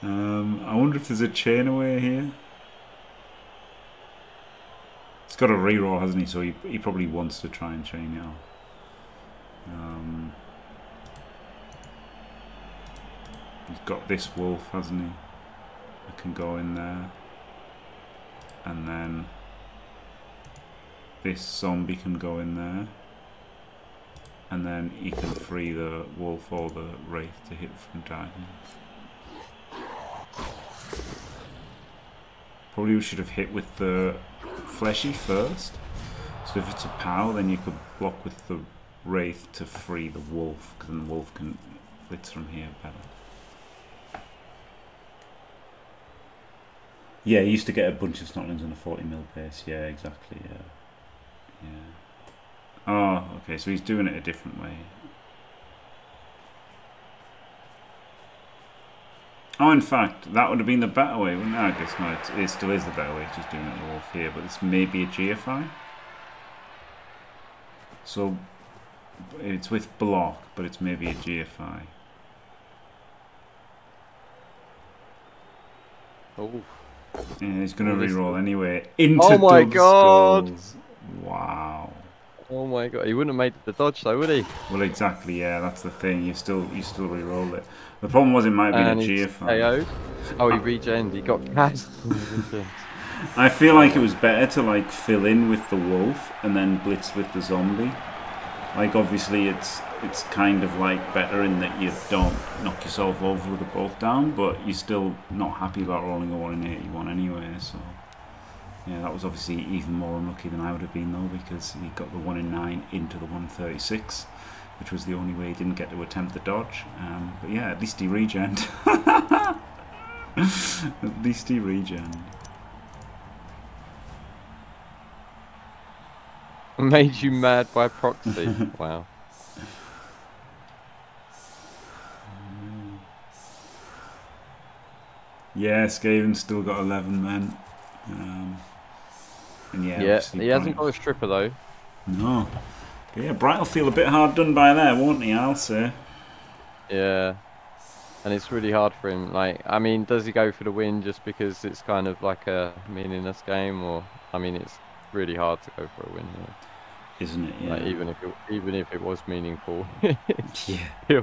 um, I wonder if there's a chain away here. It's got a reroll, hasn't he? So he, he probably wants to try and chain now. Um, he's got this wolf, hasn't he? I can go in there. And then this zombie can go in there. And then he can free the wolf or the wraith to hit from diagonals. Probably we should have hit with the fleshy first. So if it's a pow, then you could block with the wraith to free the wolf, because then the wolf can blitz from here better. Yeah, he used to get a bunch of snotlings on a forty mil base. Yeah, exactly. Yeah. Yeah. Oh, okay, so he's doing it a different way. Oh, in fact, that would have been the better way. Well, no, I guess not. It's, it still is the better way. It's just doing it all off here, but this may be a G F I. So, it's with block, but it's maybe a G F I. Oh. Yeah, he's going to reroll anyway. Into oh my god! Skulls. Wow. Oh my god, he wouldn't have made the dodge though, would he? Well, exactly, yeah, that's the thing. You still you still re-rolled it. The problem was it might have been a G F I. Oh, he regen, he got cast. I feel like it was better to like fill in with the wolf and then blitz with the zombie. Like obviously it's it's kind of like better in that you don't knock yourself over with the bolt down, but you're still not happy about rolling a one in eighty-one anyway, so. Yeah, that was obviously even more unlucky than I would have been though, because he got the one in nine into the one thirty-six, which was the only way he didn't get to attempt the dodge. Um, but yeah, at least he regened. At least he regened. Made you mad by proxy. Wow. Yeah, Skaven's still got eleven men. Um, And yeah, yeah he Bright. hasn't got a stripper though. No. But yeah, Bright will feel a bit hard done by there, won't he, I'll say. Yeah. And it's really hard for him. Like, I mean, does he go for the win just because it's kind of like a meaningless game, or I mean, it's really hard to go for a win here, isn't it? Yeah. Like, even if it, even if it was meaningful. Yeah.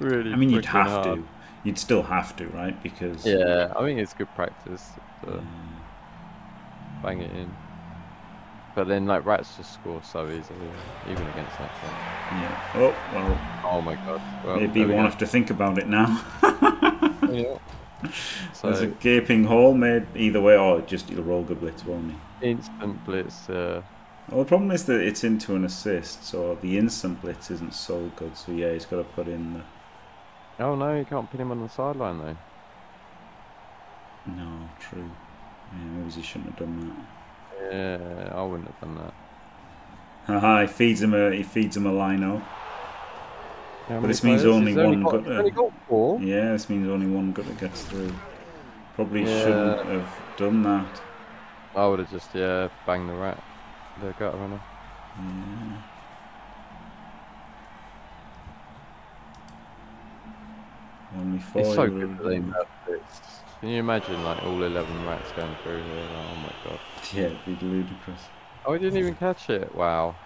Really. I mean, you'd have hard. to. You'd still have to, right? Because yeah, I mean, it's good practice. To, yeah. Bang it in, but then like Rats just score so easily, even against that thing. Yeah. Oh well. Oh my god. Well, maybe we won't have to think about it now. Yeah. So there's a gaping hole made either way, or just you'll roll the blitz, won't you? Instant blitz. Uh... Well, the problem is that it's into an assist, so the instant blitz isn't so good. So yeah, he's got to put in the. Oh no, you can't pin him on the sideline though. No, true. Yeah, maybe he shouldn't have done that. Yeah, I wouldn't have done that. Haha, he feeds him a he feeds him a lino. Yeah, but this means only one got, gutter. Only got four. Yeah, this means only one gutter gets through. Probably yeah. shouldn't have done that. I would have just yeah banged the rat, the gutter runner. Yeah. Only four. It's so good for them. Can you imagine like all eleven rats going through here? Like, oh my god. Yeah, it'd be ludicrous. Oh, he didn't even catch it. Wow.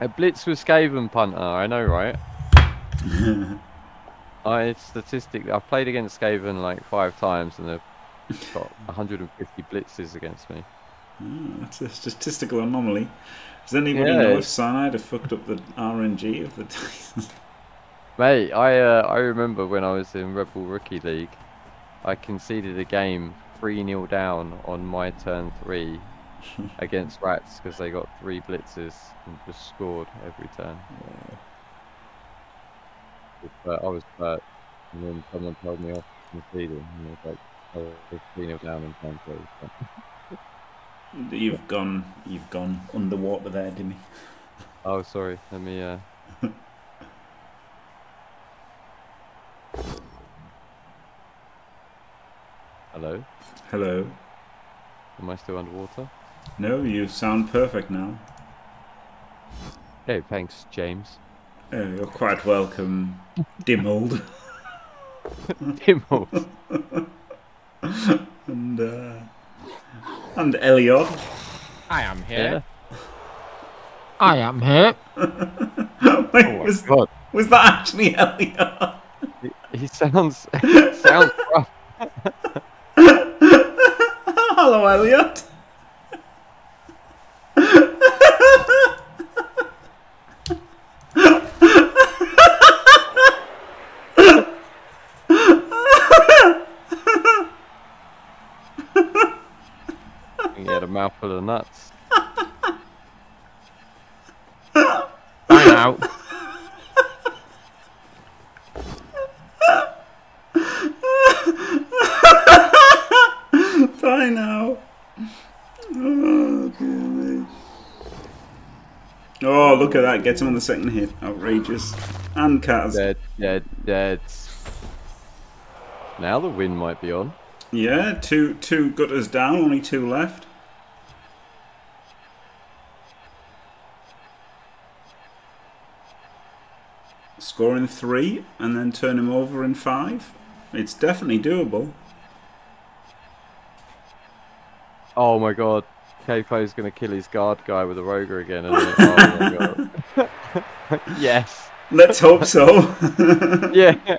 A blitz with Skaven punter, I know, right? I statistic I've played against Skaven like five times and they've got one hundred fifty blitzes against me. Mm, that's a statistical anomaly. Does anybody yeah. know if Cyanide have fucked up the R N G of the dice? Mate, I uh, I remember when I was in Rebel Rookie League, I conceded a game three nil down on my turn three against Rats because they got three blitzes and just scored every turn. Yeah. I was hurt, and then someone told me off conceding, and I was like, oh, three nil down on turn three. You've gone, you've gone underwater there, Dimmy. Oh, sorry. Let me. Uh... Hello? Hello. Am I still underwater? No, you sound perfect now. Hey, thanks, James. Oh, you're quite welcome, Dimmold. Dimmold. And, uh, And Elliot. I am here. Yeah. I am here. Wait, oh was, God. was that actually Elliot? He, he sounds... He sounds rough. Hello, Elliot. He had a mouthful of nuts. Bye now. Bye now. Oh, dear me. Oh, look at that. Gets him on the second hit. Outrageous. And Kaz. Dead, dead, dead. Now the wind might be on. Yeah, two two gutters down, only two left. Score in three and then turn him over in five. It's definitely doable. Oh my god, K Fo's gonna kill his guard guy with a roger again, isn't it? Oh my god. Yes. Let's hope so. Yeah.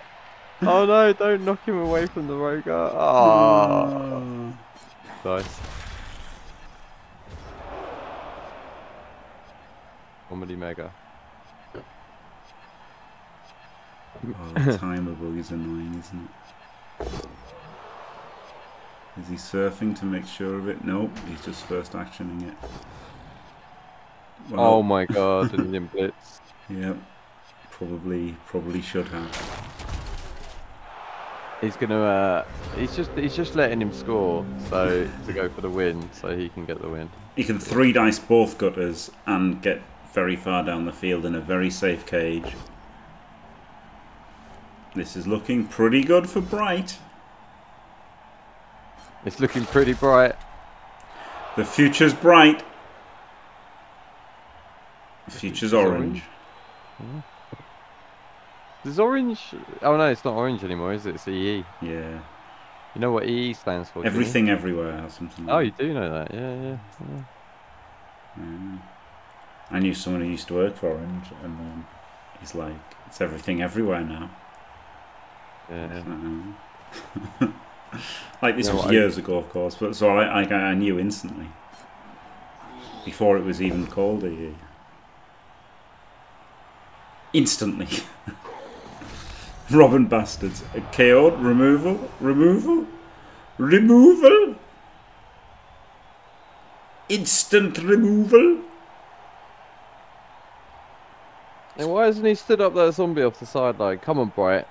Oh no, don't knock him away from the roger. Oh. Nice. Comedy mega. Oh, the timer bug is annoying, isn't it? Is he surfing to make sure of it? Nope, he's just first actioning it. Well, oh my god, an Indian blitz. Yep, probably, probably should have. He's gonna. Uh, he's just. He's just letting him score, so to go for the win, so he can get the win. He can three dice both gutters and get very far down the field in a very safe cage. This is looking pretty good for Bright. It's looking pretty bright. The future's bright. The future's orange. orange. Is orange? Oh no, it's not orange anymore, is it? It's E E. Yeah. You know what E E stands for? Everything, everywhere, or something. Like oh, you do know that? Yeah, yeah, yeah. yeah. I knew someone who used to work for Orange, and then he's like, "It's everything, everywhere now." Yeah. yeah. Like this you know was years I... ago, of course, but so I, I, I knew instantly before it was even called E E. Instantly. Robin bastards. A K O'd, removal, removal, removal, instant removal. And why hasn't he stood up that zombie off the sideline? Come on, Bright.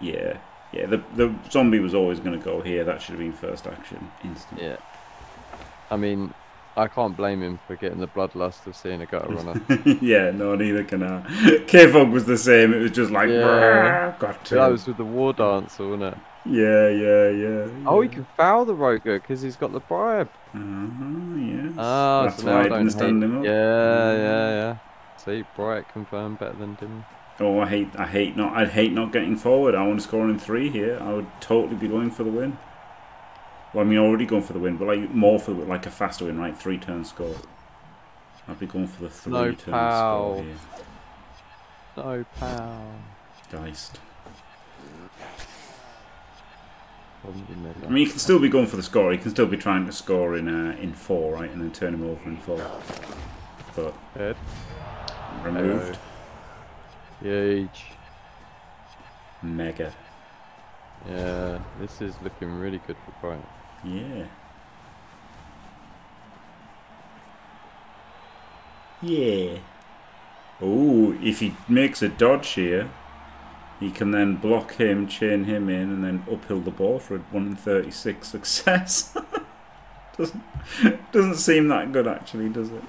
Yeah, yeah, the, the zombie was always going to go here. That should have been first action, instant. Yeah. I mean, I can't blame him for getting the bloodlust of seeing a gutter runner. Yeah, no, neither can I. K Fog was the same. It was just like, yeah. Got to. That was with the war dancer, wasn't it? Yeah, yeah, yeah. yeah. Oh, he can foul the roger because he's got the bribe. Uh huh. Yes. Oh, that's so why I didn't stand hate. him up. Yeah, yeah, yeah. See, Bright confirmed better than Dimmy. Oh, I hate, I hate not, I hate not getting forward. I want to score in three here. I would totally be going for the win. Well, I mean, already going for the win, but like more for like a faster win, right? Three turn score. I'd be going for the three no turn pal. score here. No pal. Diced. I mean, you can still be going for the score. You can still be trying to score in uh, in four, right, and then turn him over in four. But Ed. removed. Huge. Mega. Yeah, this is looking really good for Bright. Yeah. Yeah. Oh, if he makes a dodge here, he can then block him, chain him in, and then uphill the ball for a one in thirty-six success. doesn't doesn't seem that good actually, does it?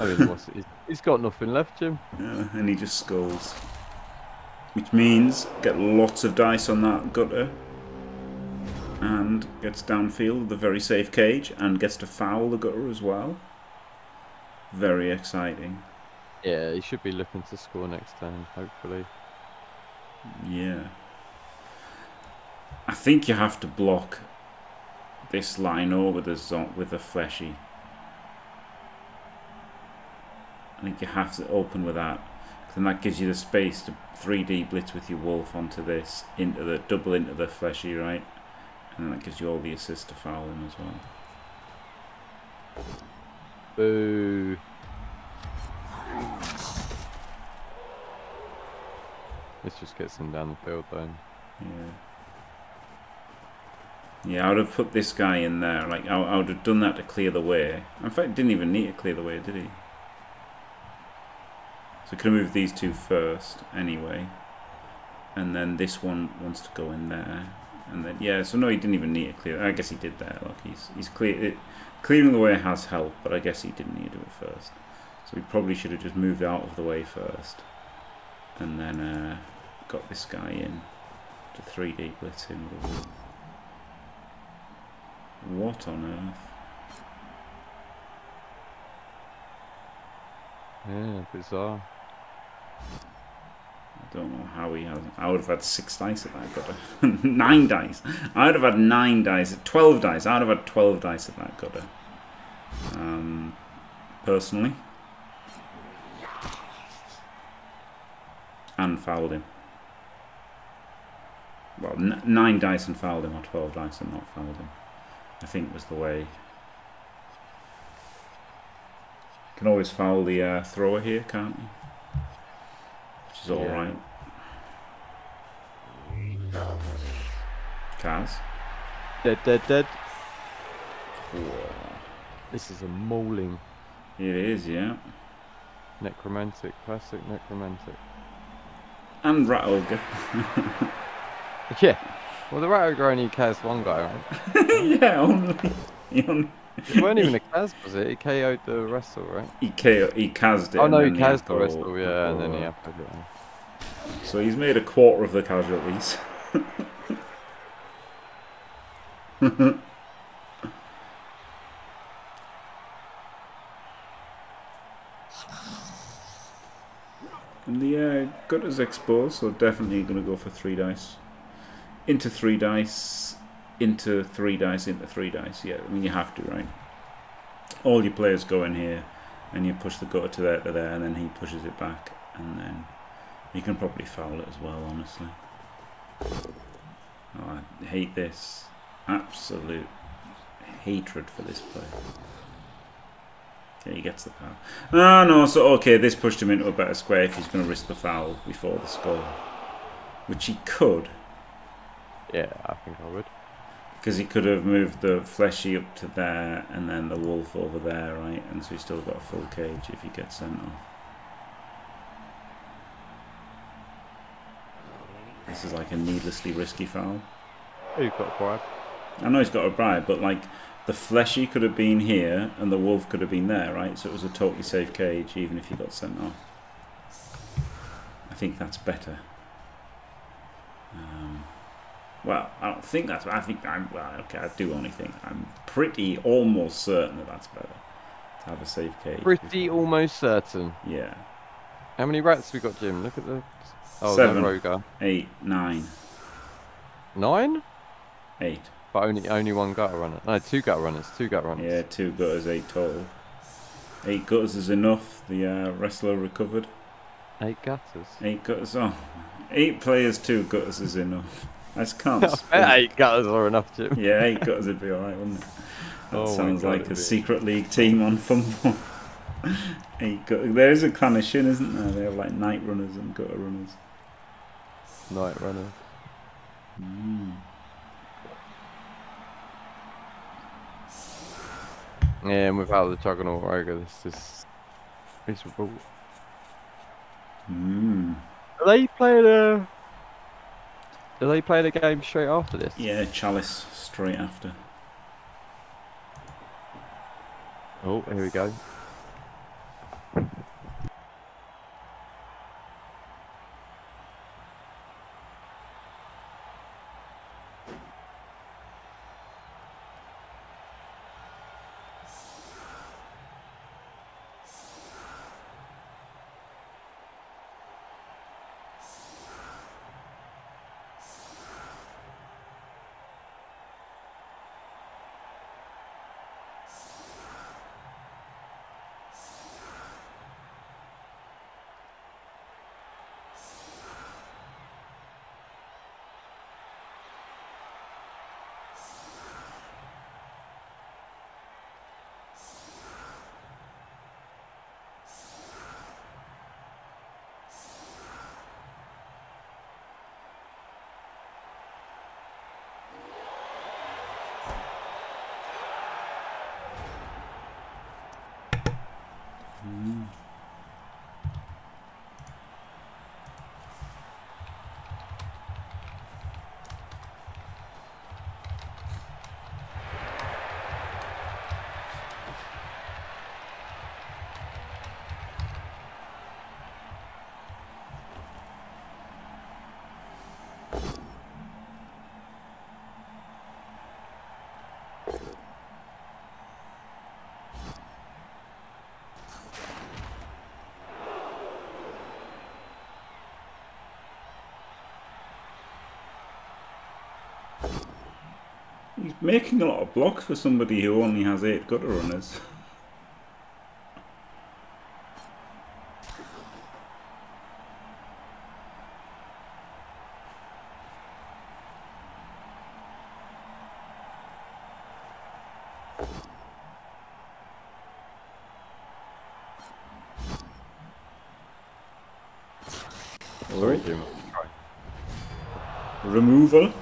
I mean, what's it? He's got nothing left, Jim. Yeah, and he just skulls. Which means get lots of dice on that gutter and gets downfield with a very safe cage and gets to foul the gutter as well. Very exciting. Yeah, he should be looking to score next time, hopefully. Yeah. I think you have to block this line over the zon with the fleshy. I think you have to open with that, because then that gives you the space to three D blitz with your wolf onto this, into the double into the fleshy, right? And then that gives you all the assists to foul him as well. Boo. This just gets him down the field then. Yeah. Yeah, I would have put this guy in there. Like, I, I would have done that to clear the way. In fact, didn't even need to clear the way, did he? So I could have moved these two first, anyway. And then this one wants to go in there. And then, yeah, so no, he didn't even need to clear. I guess he did there. Look, he's, he's clear. It, clearing the way has helped, but I guess he didn't need to do it first. So he probably should have just moved out of the way first. And then uh, got this guy in to three D blitz him. What on earth? Yeah, bizarre. I don't know how he hasn't. I would have had six dice at that. Godder. nine dice. I would have had nine dice. Twelve dice. I would have had twelve dice at that. Godder. Um, personally. And fouled him. Well, n nine dice and fouled him, or twelve dice and not fouled him, I think was the way. You can always foul the uh, thrower here, can't you? Which is all yeah. right. Kaz. Dead, dead, dead. Whoa. This is a mauling. It is, yeah. Necromantic, classic necromantic. And Rat Ogre. Yeah. Well, the Rat Ogre only K O'd one guy, right? Yeah, only. He only... It weren't even a K O, was it? He K O'd the wrestle, right? He K O'd he K O'd it. Oh, no, he K O'd the wrestle, yeah, and then he applied it. So he's made a quarter of the casualties. And the uh, gutter's exposed, so definitely going to go for three dice. Into three dice, into three dice, into three dice. Yeah, I mean, you have to, right? All your players go in here, and you push the gutter to there, to there, and then he pushes it back. And then you can probably foul it as well, honestly. Oh, I hate this. Absolute hatred for this play. Yeah, he gets the foul. Ah, no, so, okay, this pushed him into a better square if he's going to risk the foul before the score. Which he could. Yeah, I think I would. Because he could have moved the fleshy up to there and then the wolf over there, right? And so he's still got a full cage if he gets sent off. This is like a needlessly risky foul. He's got a bribe. I know he's got a bribe, but, like... The fleshy could have been here, and the wolf could have been there, right? So it was a totally safe cage, even if he got sent off. I think that's better. Um, well, I don't think that's... I think I'm... Well, okay, I do only think. I'm pretty almost certain that that's better. To have a safe cage. Pretty almost certain. Yeah. How many rats have we got, Jim? Look at the... Oh, Seven, no rogar. eight, nine. Nine? Eight. But only only one gutter runner. No, two gutter runners. Two gutter runners. Yeah, two gutters, eight total. Eight gutters is enough. The uh, wrestler recovered. Eight gutters. Eight gutters. Oh, eight players, two gutters is enough. I just can't. Eight gutters are enough, Jim. Yeah, eight gutters would be alright, wouldn't it? That oh sounds God, like a secret league team on Fumble. Eight gutters. There is a clan of Shin, isn't there? They have like night runners and gutter runners. Night runners. Mm. Yeah, and without the Juggernaut Ogre, this is miserable. Mm. Are they playing a? Do they play the game straight after this? Yeah, Chalice straight after. Oh, here we go. Mm-hmm. He's making a lot of blocks for somebody who only has eight gutter runners. Sorry? Removal?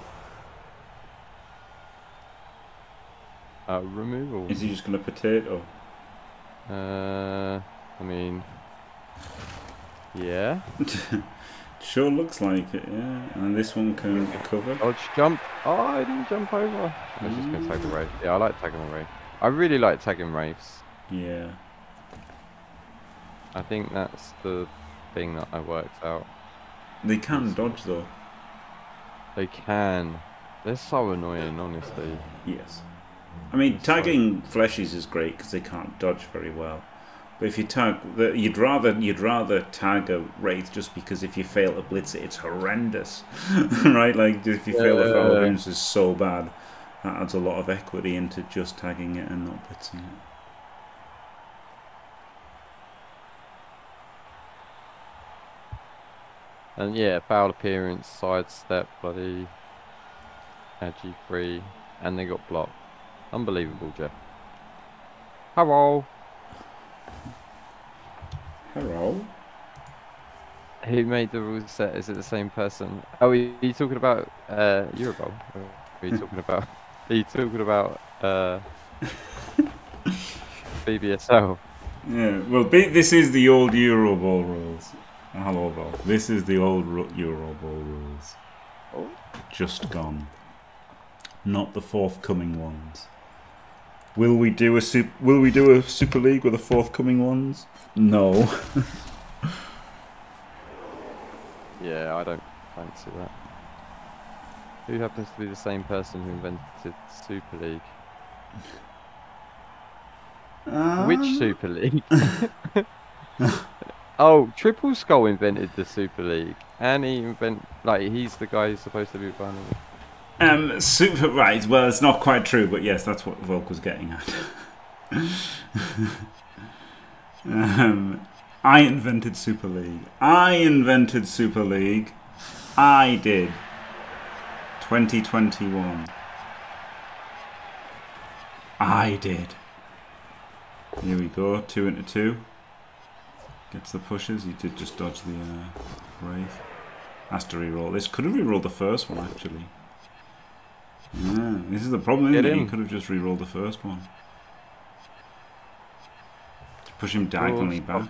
Uh, removal. Is he just gonna potato? Uh, I mean, yeah. Sure looks like it, yeah. And this one can recover. Oh, just jump! Oh, I didn't jump over. I was mm. just gonna tag him, right? Yeah, I like tagging Rafe. I really like tagging Rafes. Yeah. I think that's the thing that I worked out. They can dodge though. They can. They're so annoying, honestly. Yes. I mean, tagging fleshies is great because they can't dodge very well. But if you tag, you'd rather you'd rather tag a wraith just because if you fail to blitz it, it's horrendous, right? Like if you yeah, fail to yeah, foul wounds yeah. is so bad, that adds a lot of equity into just tagging it and not blitzing it. And yeah, foul appearance, sidestep, bloody, agi free, and they got blocked. Unbelievable, Jeff. Hello. Hello. Who made the rule set? Is it the same person? Oh, are you, are you talking about uh, Eurobowl? Are you talking about? Are you talking about uh, B B S L? Yeah. Well, B this is the old Eurobowl rules. Hello, Bowl. This is the old Eurobowl rules. Oh. Just gone. Not the forthcoming ones. Will we do a super? Will we do a Super League with the forthcoming ones? No. Yeah, I don't fancy that. Who happens to be the same person who invented Super League? Um... Which Super League? Oh, Triple Skull invented the Super League, and he invent like he's the guy who's supposed to be running. Um, super right. Well, it's not quite true, but yes, that's what Volk was getting at. um, I invented Super League. I invented Super League. I did. twenty twenty-one. I did. Here we go. Two into two. Gets the pushes. You did just dodge the uh, wraith. Has to reroll this. Could have rerolled the first one actually. Yeah, this is the problem, isn't it? You could have just re-rolled the first one. To push him diagonally back.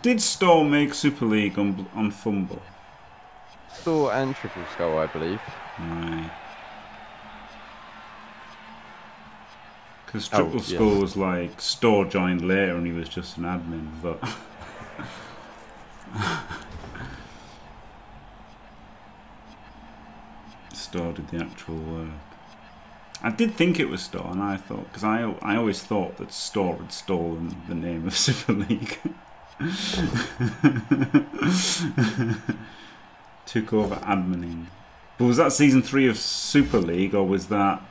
Did Storr make Super League on, on Fumble? Storr and Triple Skull, I believe. Right. Because Triple oh, Skull yes. was like, Storr joined later and he was just an admin, but... Storr did the actual work. I did think it was Storr, and I thought because I I always thought that Storr had stolen the name of Super League. Took over admining. But was that season three of Super League, or was that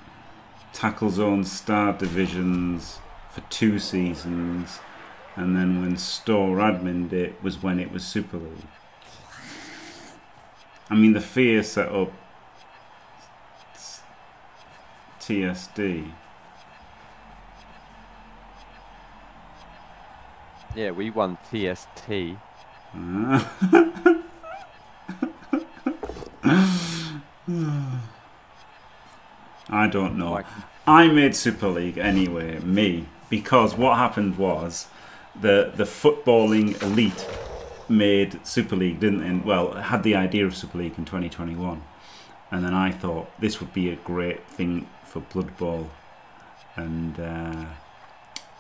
Tackle Zone Star Divisions for two seasons, and then when Storr admined it was when it was Super League? I mean, the Fear set up T S D. Yeah, we won T S T. Ah. I don't know. I made Super League anyway, me, because what happened was the the footballing elite made Super League, didn't they? And, well, had the idea of Super League in twenty twenty-one. And then I thought this would be a great thing for Blood Bowl. And, uh,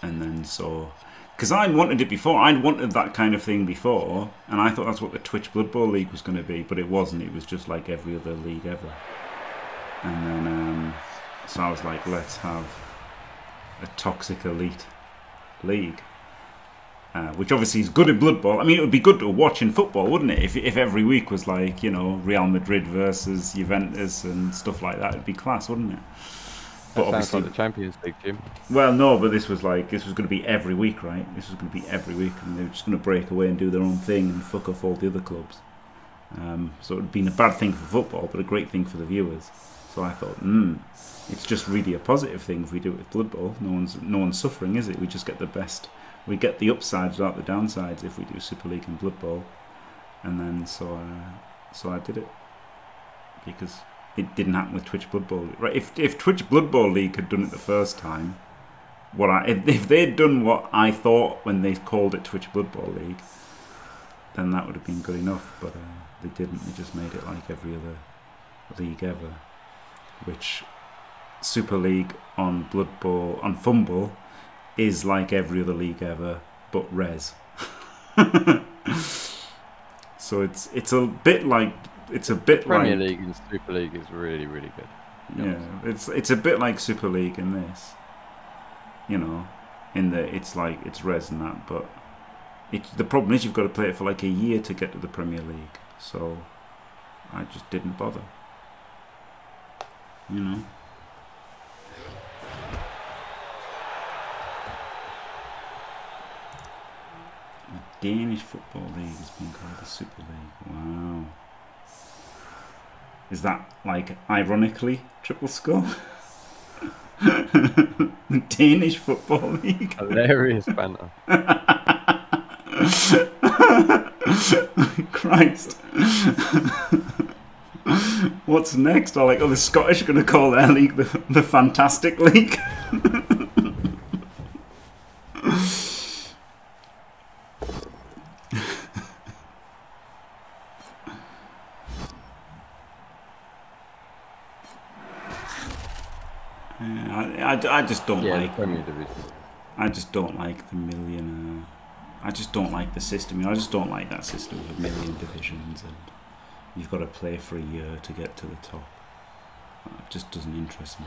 and then so... Because I wanted it before. I'd wanted that kind of thing before. And I thought that's what the Twitch Blood Bowl League was going to be. But it wasn't. It was just like every other league ever. And then... Um, so I was like, let's have a toxic elite league. Uh, which obviously is good at Blood Bowl. I mean, it would be good to watch in football, wouldn't it? If, if every week was like, you know, Real Madrid versus Juventus and stuff like that, it'd be class, wouldn't it? But that obviously, like the Champions League, Jim. Well, no, but this was like, this was going to be every week, right? This was going to be every week, and they were just going to break away and do their own thing and fuck off all the other clubs. Um, so it would have been a bad thing for football, but a great thing for the viewers. So I thought, hmm, it's just really a positive thing if we do it with Blood Bowl. No one's, no one's suffering, is it? We just get the best. We get the upsides without the downsides if we do Super League and Blood Bowl. And then so I, so I did it because it didn't happen with Twitch Blood Bowl. Right? If if Twitch Blood Bowl League had done it the first time, what I if, if they'd done what I thought when they called it Twitch Blood Bowl League, then that would have been good enough. But uh, they didn't. They just made it like every other league ever, which Super League on Blood Bowl on Fumble is like every other league ever, but res. So it's it's a bit like it's a bit Premier like Premier League and Super League is really really good. You know yeah, it's it's a bit like Super League in this, you know, in that it's like it's res and that, but it the problem is you've got to play it for like a year to get to the Premier League. So I just didn't bother, you know. Danish Football League has been called the Super League. Wow. Is that, like, ironically, Triple Skull? The Danish Football League? Hilarious banner. Christ. What's next? Or, like, oh, the Scottish are going to call their league the, the Fantastic League? I just don't yeah, like them. I just don't like the millionaire. I just don't like the system. I just don't like that system of million divisions and you've got to play for a year to get to the top. It just doesn't interest me.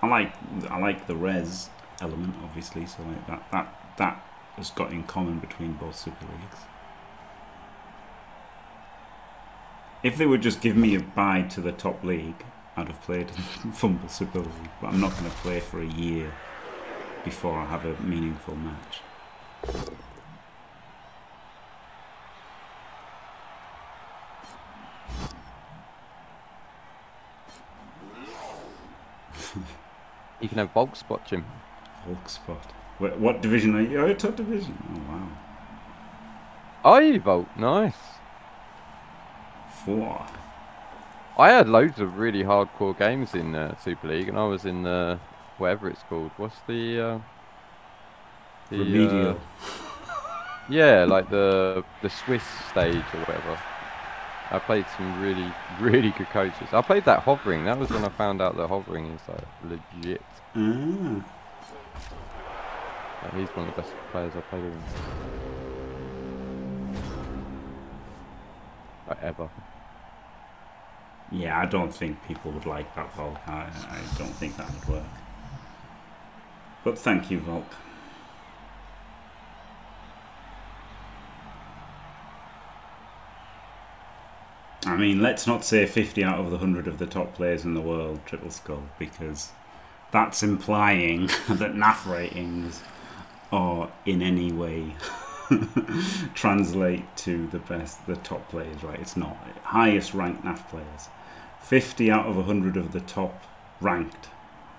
I like I like the res element, obviously. So like that that that has got in common between both Super Leagues. If they would just give me a bye to the top league, I'd have played Fumble Super League, but I'm not going to play for a year before I have a meaningful match. You can have bulk spot, Jim. Bulk spot. Wait, what division are you? Oh, top division. Oh wow. Are you bulk? Nice. Four. I had loads of really hardcore games in uh, Super League, and I was in the whatever it's called. What's the, uh, the remedial? Uh, yeah, like the the Swiss stage or whatever. I played some really really good coaches. I played that Hovering. That was when I found out that Hovering is like legit. Mm. Like, he's one of the best players I played with, like, ever. Yeah, I don't think people would like that, Volk. I, I don't think that would work. But thank you, Volk. I mean, let's not say fifty out of the one hundred of the top players in the world, Triple Skull, because that's implying that N A F ratings are in any way... translate to the best, the top players, right? It's not. Highest ranked N A F players. fifty out of one hundred of the top ranked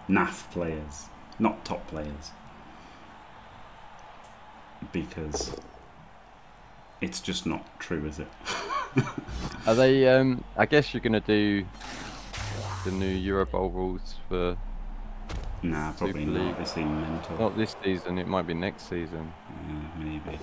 N A F players, not top players. Because it's just not true, is it? Are they, um, I guess you're going to do the new Euro Bowl rules for... Nah, probably not. This seems mental. Not this season, it might be next season. Yeah, maybe.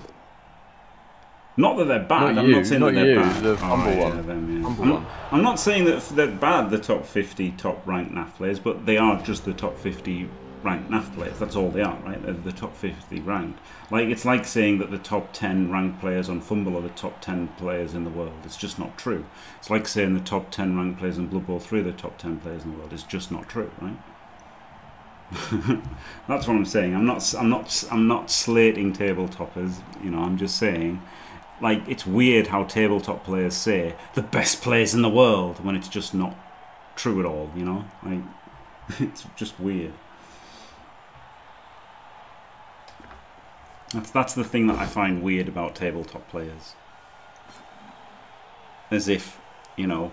Not that they're bad, not you, I'm not saying not that they're you, bad. The humble oh, one. Yeah, them, yeah. humble I'm, one. I'm not saying that they're bad, the top fifty top ranked N A F players, but they are just the top fifty ranked N A F players. That's all they are, right? They're the top fifty ranked. Like, it's like saying that the top ten ranked players on Fumble are the top ten players in the world. It's just not true. It's like saying the top ten ranked players in Blood Bowl three are the top ten players in the world. It's just not true, right? That's what I'm saying. I'm not, I'm not, I'm not slating tabletoppers. You know, I'm just saying, like, it's weird how tabletop players say the best players in the world when it's just not true at all. You know, like, it's just weird. That's that's the thing that I find weird about tabletop players. As if, you know,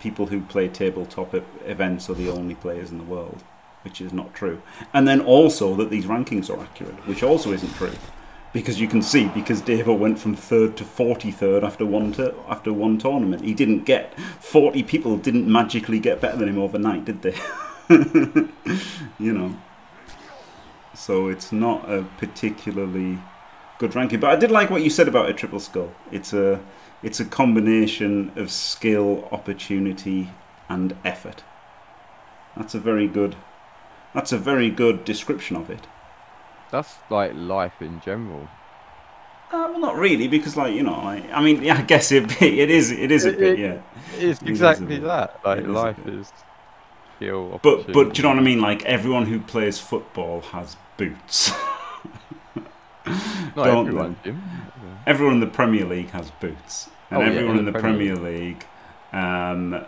people who play tabletop events are the only players in the world, which is not true. And then also that these rankings are accurate, which also isn't true, because you can see, because Devo went from third to forty-third after one after one tournament. He didn't get forty people didn't magically get better than him overnight, did they? You know, so it's not a particularly good ranking. But I did like what you said about a Triple Skull. It's a it's a combination of skill, opportunity, and effort. That's a very good. That's a very good description of it. That's like life in general. Uh, well, not really, because, like, you know, like, I mean, yeah, I guess it it is it is it, a bit, it, yeah. It's exactly it that. Like, it life is. Skill, but but do you know what I mean? Like, everyone who plays football has boots. Not Don't everyone, Jim. Everyone in the Premier League has boots, and oh, everyone yeah, in the Premier, Premier League, League um,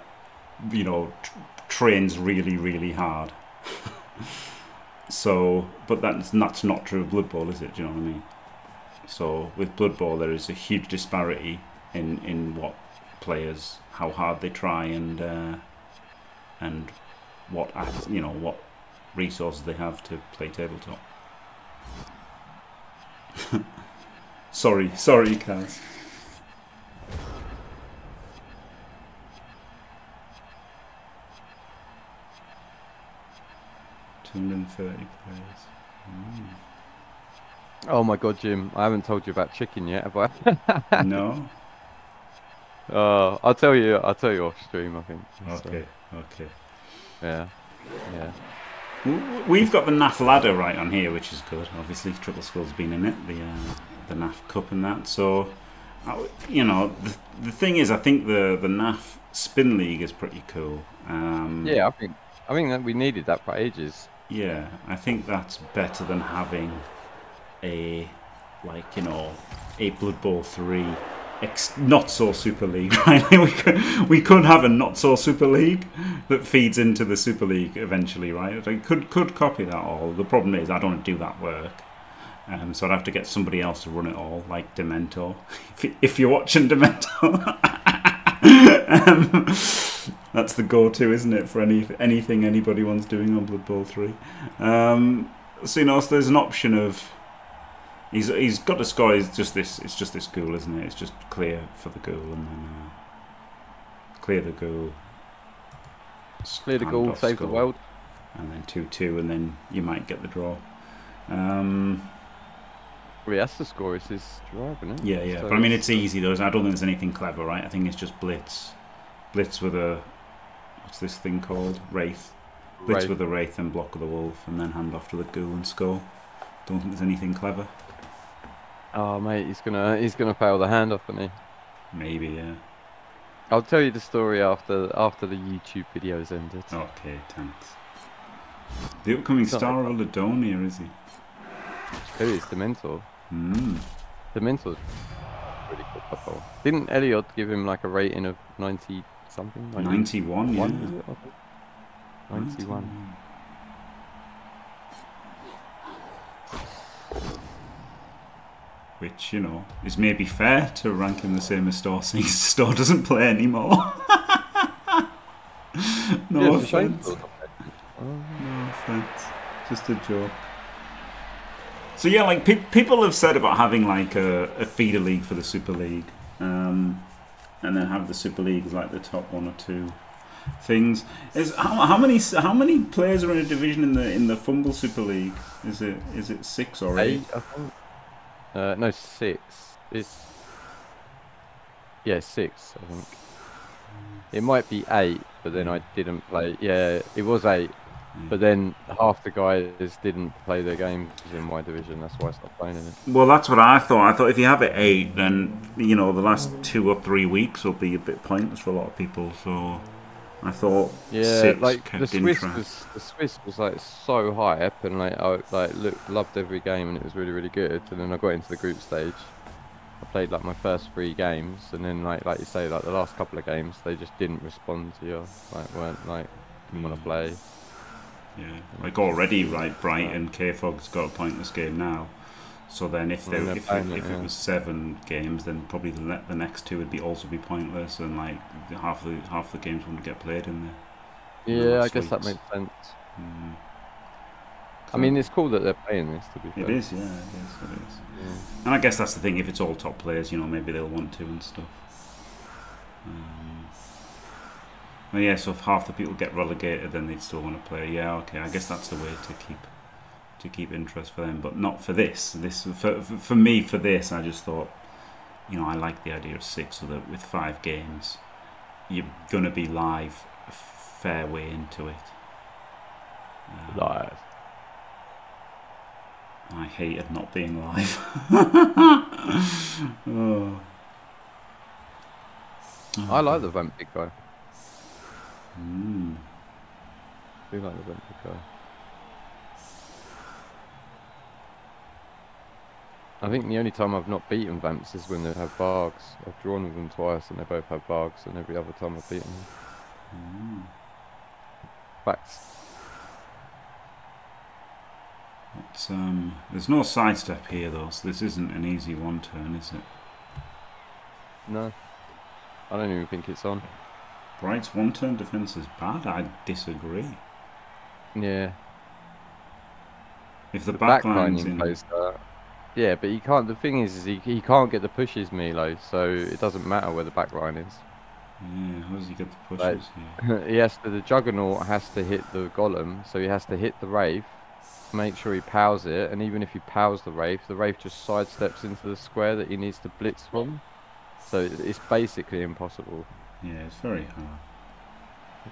you know, tr trains really, really hard. So, but that's, that's not true of Blood Bowl, is it? Do you know what I mean? So, with Blood Bowl, there is a huge disparity in, in what players, how hard they try, and uh, and what, you know, what resources they have to play tabletop. sorry, sorry, Kaz. two hundred thirty players. Mm. Oh my god, Jim, I haven't told you about Chicken yet, have I? No. Uh, I'll tell you, I'll tell you off stream, I think. Okay, so, okay. Yeah, yeah. We've got the N A F ladder right on here, which is good. Obviously, Triple Skull's been in it, the, uh, the N A F Cup and that. So, you know, the, the thing is, I think the, the N A F Spin League is pretty cool. Um, yeah, I think, I think that we needed that for ages. Yeah, I think that's better than having a, like, you know, a Blood Bowl three ex not so Super League, right? we, could, we could have a not so Super League that feeds into the Super League eventually, right? I could could copy that all. The problem is I don't want to do that work. Um, so I'd have to get somebody else to run it all, like Demento. If, if you're watching Demento. um, That's the go-to, isn't it, for any anything anybody wants doing on Blood Bowl three. Um, so, you know, so there's an option of he's he's got to score. Is just this. It's just this goal, isn't it? It's just clear for the goal and then uh, clear the goal, clear the goal, save the world, and then two two, and then you might get the draw. Um, Well, that's the score. It's his drive, isn't it? Yeah, yeah. So but I mean, it's easy though. I don't think there's anything clever, right? I think it's just blitz, blitz with a. What's this thing called? Wraith. Blitz Wraith. With a Wraith and block with a Wolf and then hand off to the Ghoul and score. Don't think there's anything clever. Oh mate, he's gonna he's gonna fail the hand off, isn't he? Maybe, yeah. I'll tell you the story after after the YouTube video's ended. Okay, thanks. The upcoming Star of Ladonia, is he? Who is the mentor? Mm. The mentor's really good couple. Didn't Elliot give him like a rating of ninety something? Like ninety-one, yeah. ninety-one. Which, you know, is maybe fair to rank him the same as Storr, since Storr doesn't play anymore. No yeah, offense. Oh, no offense. Just a joke. So yeah, like pe people have said about having like a, a feeder league for the Super League. Um, and then have the Super Leagues like the top one or two things. Is how, how many how many players are in a division in the in the Fumble Super League? Is it is it six or eight? eight I think. Uh, no, six. It's yeah, six. I think it might be eight, but then I didn't play. Yeah, it was eight. But then half the guys didn't play their games in my division. That's why I stopped playing in it. Well, that's what I thought. I thought if you have it eight, then you know the last two or three weeks will be a bit pointless for a lot of people. So I thought yeah, six like kept the Swiss interest. Was, the Swiss was like so high up, and like I like looked, loved every game, and it was really really good. And then I got into the group stage. I played like my first three games, and then like like you say, like the last couple of games, they just didn't respond to you. Like weren't like didn't want to play. Yeah, like already, right? Bright and KFoged's got a pointless game now. So then, if they, if, it, if it was seven games, then probably the, the next two would be also be pointless, and like half the half the games wouldn't get played in the. In yeah, the I guess weeks. That makes sense. Mm. So I mean, it's cool that they're playing this. To be fair, it is. Yeah, it is. It is. Yeah. And I guess that's the thing. If it's all top players, you know, maybe they'll want to and stuff. Um, Well, yeah, so if half the people get relegated, then they'd still want to play. Yeah, okay, I guess that's the way to keep to keep interest for them, but not for this. This for for me for this, I just thought, you know, I like the idea of six, so that with five games, you're gonna be live a fair way into it. Um, live. I hated not being live. Oh. I like the vampire guy. Mm. I do like the vent guy. I think the only time I've not beaten Vamps is when they have Vargs. I've drawn with them twice and they both have Vargs, and every other time I've beaten them. Mm. Facts. It's, um, there's no sidestep here though, so this isn't an easy one turn, is it? No. I don't even think it's on. Bright's one-turn defense is bad. I disagree. Yeah. If the, the backline's back in, plays that. Yeah, but he can't. The thing is, is he he can't get the pushes, Milo. So it doesn't matter where the backline is. Yeah, how does he get the pushes? Like, he has to. The Juggernaut has to hit the Golem, so he has to hit the Wraith. Make sure he pows it, and even if he pows the Wraith, the Wraith just sidesteps into the square that he needs to blitz from. So it's basically impossible. Yeah, it's very hard.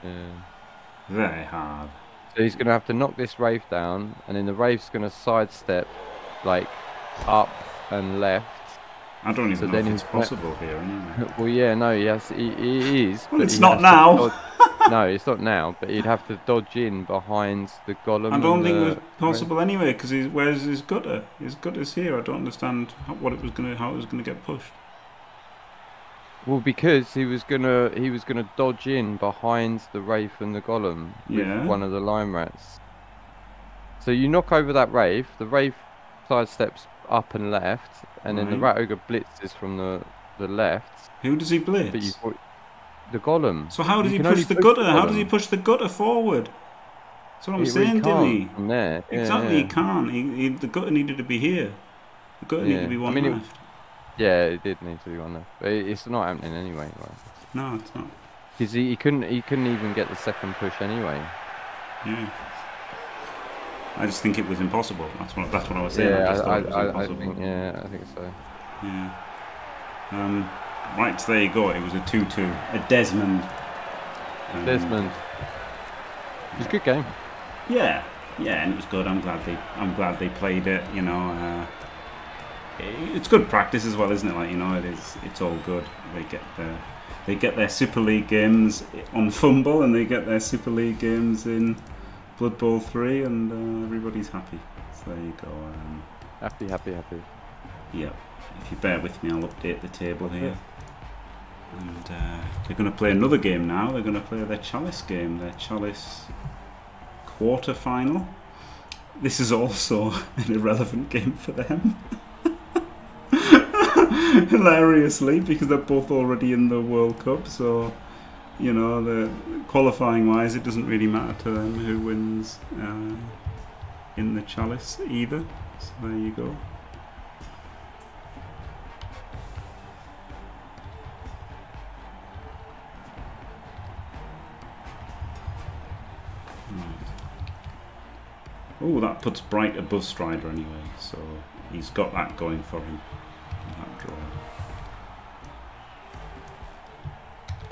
Yeah. Very hard. So he's going to have to knock this Wraith down, and then the Wraith's going to sidestep, like, up and left. I don't even so know then if it's possible here, anyway. Well, yeah, no, yes, he, he is. Well, it's not now. Dodge, no, it's not now, but he'd have to dodge in behind the Golem. I don't think it was possible Wraith. Anyway, because where's his gutter? His gutter's here. I don't understand how, what it was going to, how it was going to get pushed. Well, because he was gonna he was gonna dodge in behind the Wraith and the Golem with yeah. one of the Lime Rats. So you knock over that Wraith, the Wraith sidesteps up and left, and right. then the Rat Ogre blitzes from the the left. Who does he blitz? But you, the Golem. So how does you he push the push gutter? The how does he push the gutter forward? That's what I'm he, saying, didn't he? From there. Exactly, yeah, yeah. he can't. He, he, the gutter needed to be here. The gutter yeah. needed to be one I mean, left. It, Yeah, it did need to be on there. But it's not happening anyway. Right? No, it's not. Because he, he couldn't, he couldn't even get the second push anyway. Yeah. I just think it was impossible. That's what that's what I was saying. Yeah, I, just I, it was I, I think yeah, I think so. Yeah. Um, right, so there you go. It was a two-two, a Desmond. Um, Desmond. It was a good game. Yeah, yeah, and it was good. I'm glad they, I'm glad they played it. You know. Uh, It's good practice as well, isn't it? Like you know, it is. It's all good. They get their, they get their Super League games on Fumble, and they get their Super League games in Blood Bowl three, and uh, everybody's happy. So there you go. Um, happy, happy, happy. Yeah. If you bear with me, I'll update the table here. Yeah. And uh, they're going to play another game now. They're going to play their Chalice game, their Chalice quarter final. This is also an irrelevant game for them. Hilariously, because they're both already in the World Cup, so you know, the qualifying wise, it doesn't really matter to them who wins uh, in the Chalice either. So there you go. Oh, that puts Bright above Strider anyway, so he's got that going for him. That draw.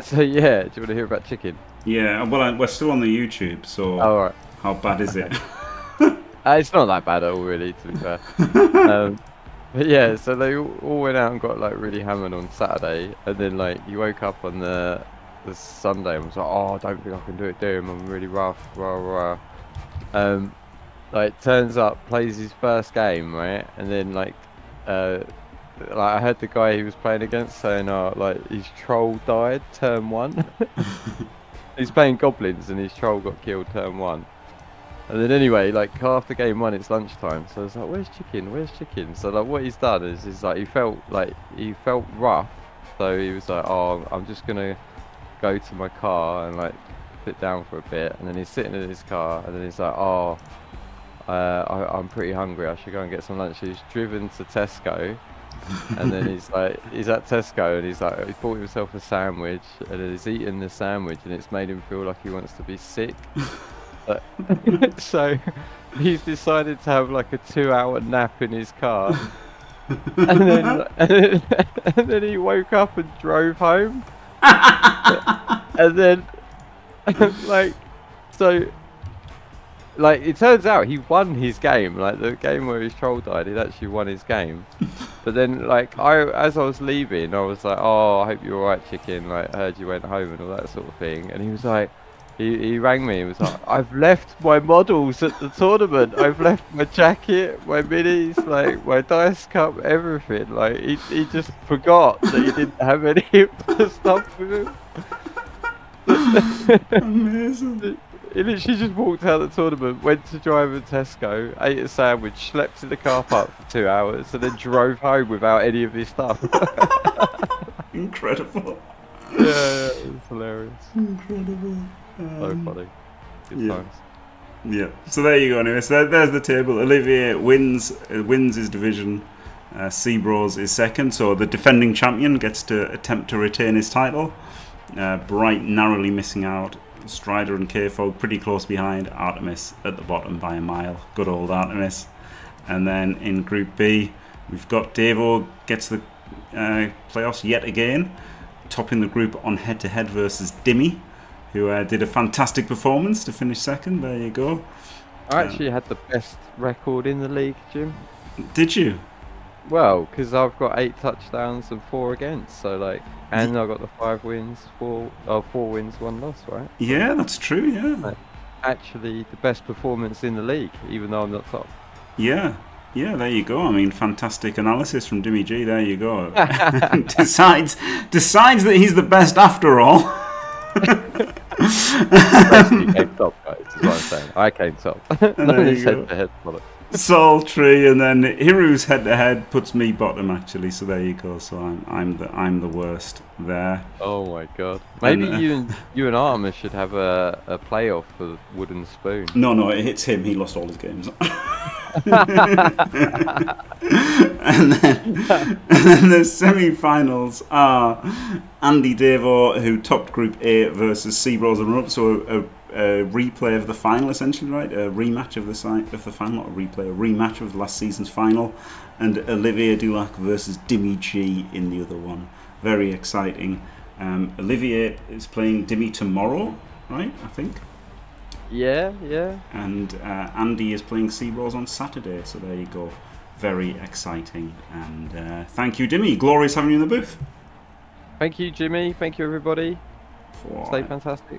So yeah, do you want to hear about Chicken? Yeah, well, I, we're still on the YouTube, so oh, all right. How bad is it? uh, it's not that bad at all, really, to be fair. um, but yeah, so they all went out and got like really hammered on Saturday, and then like you woke up on the, the Sunday and was like, oh, I don't think I can do it, Doom, I'm really rough, rah, rah. Um, like turns up, plays his first game, right, and then like. Uh, Like I heard the guy he was playing against saying, "Oh, like his troll died turn one." He's playing goblins and his troll got killed turn one. And then anyway, like after game one, it's lunchtime. So I was like, "Where's Chicken? Where's Chicken?" So like what he's done is, is like he felt like he felt rough, so he was like, "Oh, I'm just gonna go to my car and like sit down for a bit." And then he's sitting in his car, and then he's like, "Oh, uh, I, I'm pretty hungry. I should go and get some lunch." So he's driven to Tesco. And then he's like, he's at Tesco and he's like, he bought himself a sandwich and then he's eaten the sandwich and it's made him feel like he wants to be sick. So he's decided to have like a two hour nap in his car. And then, and then, and then he woke up and drove home. And then, like, so... Like, it turns out he won his game, like the game where his troll died, he'd actually won his game. But then, like, I, as I was leaving, I was like, oh, I hope you're alright, Chicken, like, heard you went home and all that sort of thing. And he was like, he, he rang me, he was like, I've left my models at the tournament, I've left my jacket, my minis, like, my dice cup, everything. Like, he, he just forgot that he didn't have any of the stuff with him. Amazing. He literally just walked out of the tournament, went to drive at Tesco, ate a sandwich, slept in the car park for two hours, and then drove home without any of his stuff. Incredible. Yeah, yeah, it's hilarious. Incredible. Um, so funny. Good yeah. times. Yeah. So there you go. Anyway, so there, there's the table. Olivier wins uh, wins his division. Uh, Cbros is second, so the defending champion gets to attempt to retain his title. Uh, Bright narrowly missing out. Strider and KFoged pretty close behind. Artemis at the bottom by a mile. Good old Artemis. And then in Group B, we've got Devo gets the uh, playoffs yet again, topping the group on head-to-head versus Dimmy, who uh, did a fantastic performance to finish second. There you go. I actually um, had the best record in the league, Jim. Did you? Well, because I've got eight touchdowns and four against, so like, and I got the five wins, four, oh, four wins, one loss, right? Yeah, that's true. Yeah, like, actually, the best performance in the league, even though I'm not top. Yeah, yeah, there you go. I mean, fantastic analysis from Dimmy Gee. There you go. decides decides that he's the best after all. He came top, guys. Is what I'm saying. I came top. No, he said the head product. Sultry, and then Hiru's head-to-head puts me bottom actually. So there you go. So I'm I'm the I'm the worst there. Oh my god! Maybe and, uh, you and you and Artemis should have a a playoff for Wooden Spoon. No, no, it hits him. He lost all his games. and, then, and then the semi-finals are Andy Devo, who topped Group A, versus Seabros and Rup. So a, a A replay of the final, essentially, right? A rematch of the si of the final, not a replay, a rematch of last season's final, and Olivier Dulac versus Dimmy Gee in the other one. Very exciting. Um, Olivier is playing Dimmy tomorrow, right? I think. Yeah, yeah. And uh, Andy is playing Cbros on Saturday, so there you go. Very exciting. And uh, thank you, Dimmy. Glorious having you in the booth. Thank you, Jimmy. Thank you, everybody. Wow. Stay fantastic.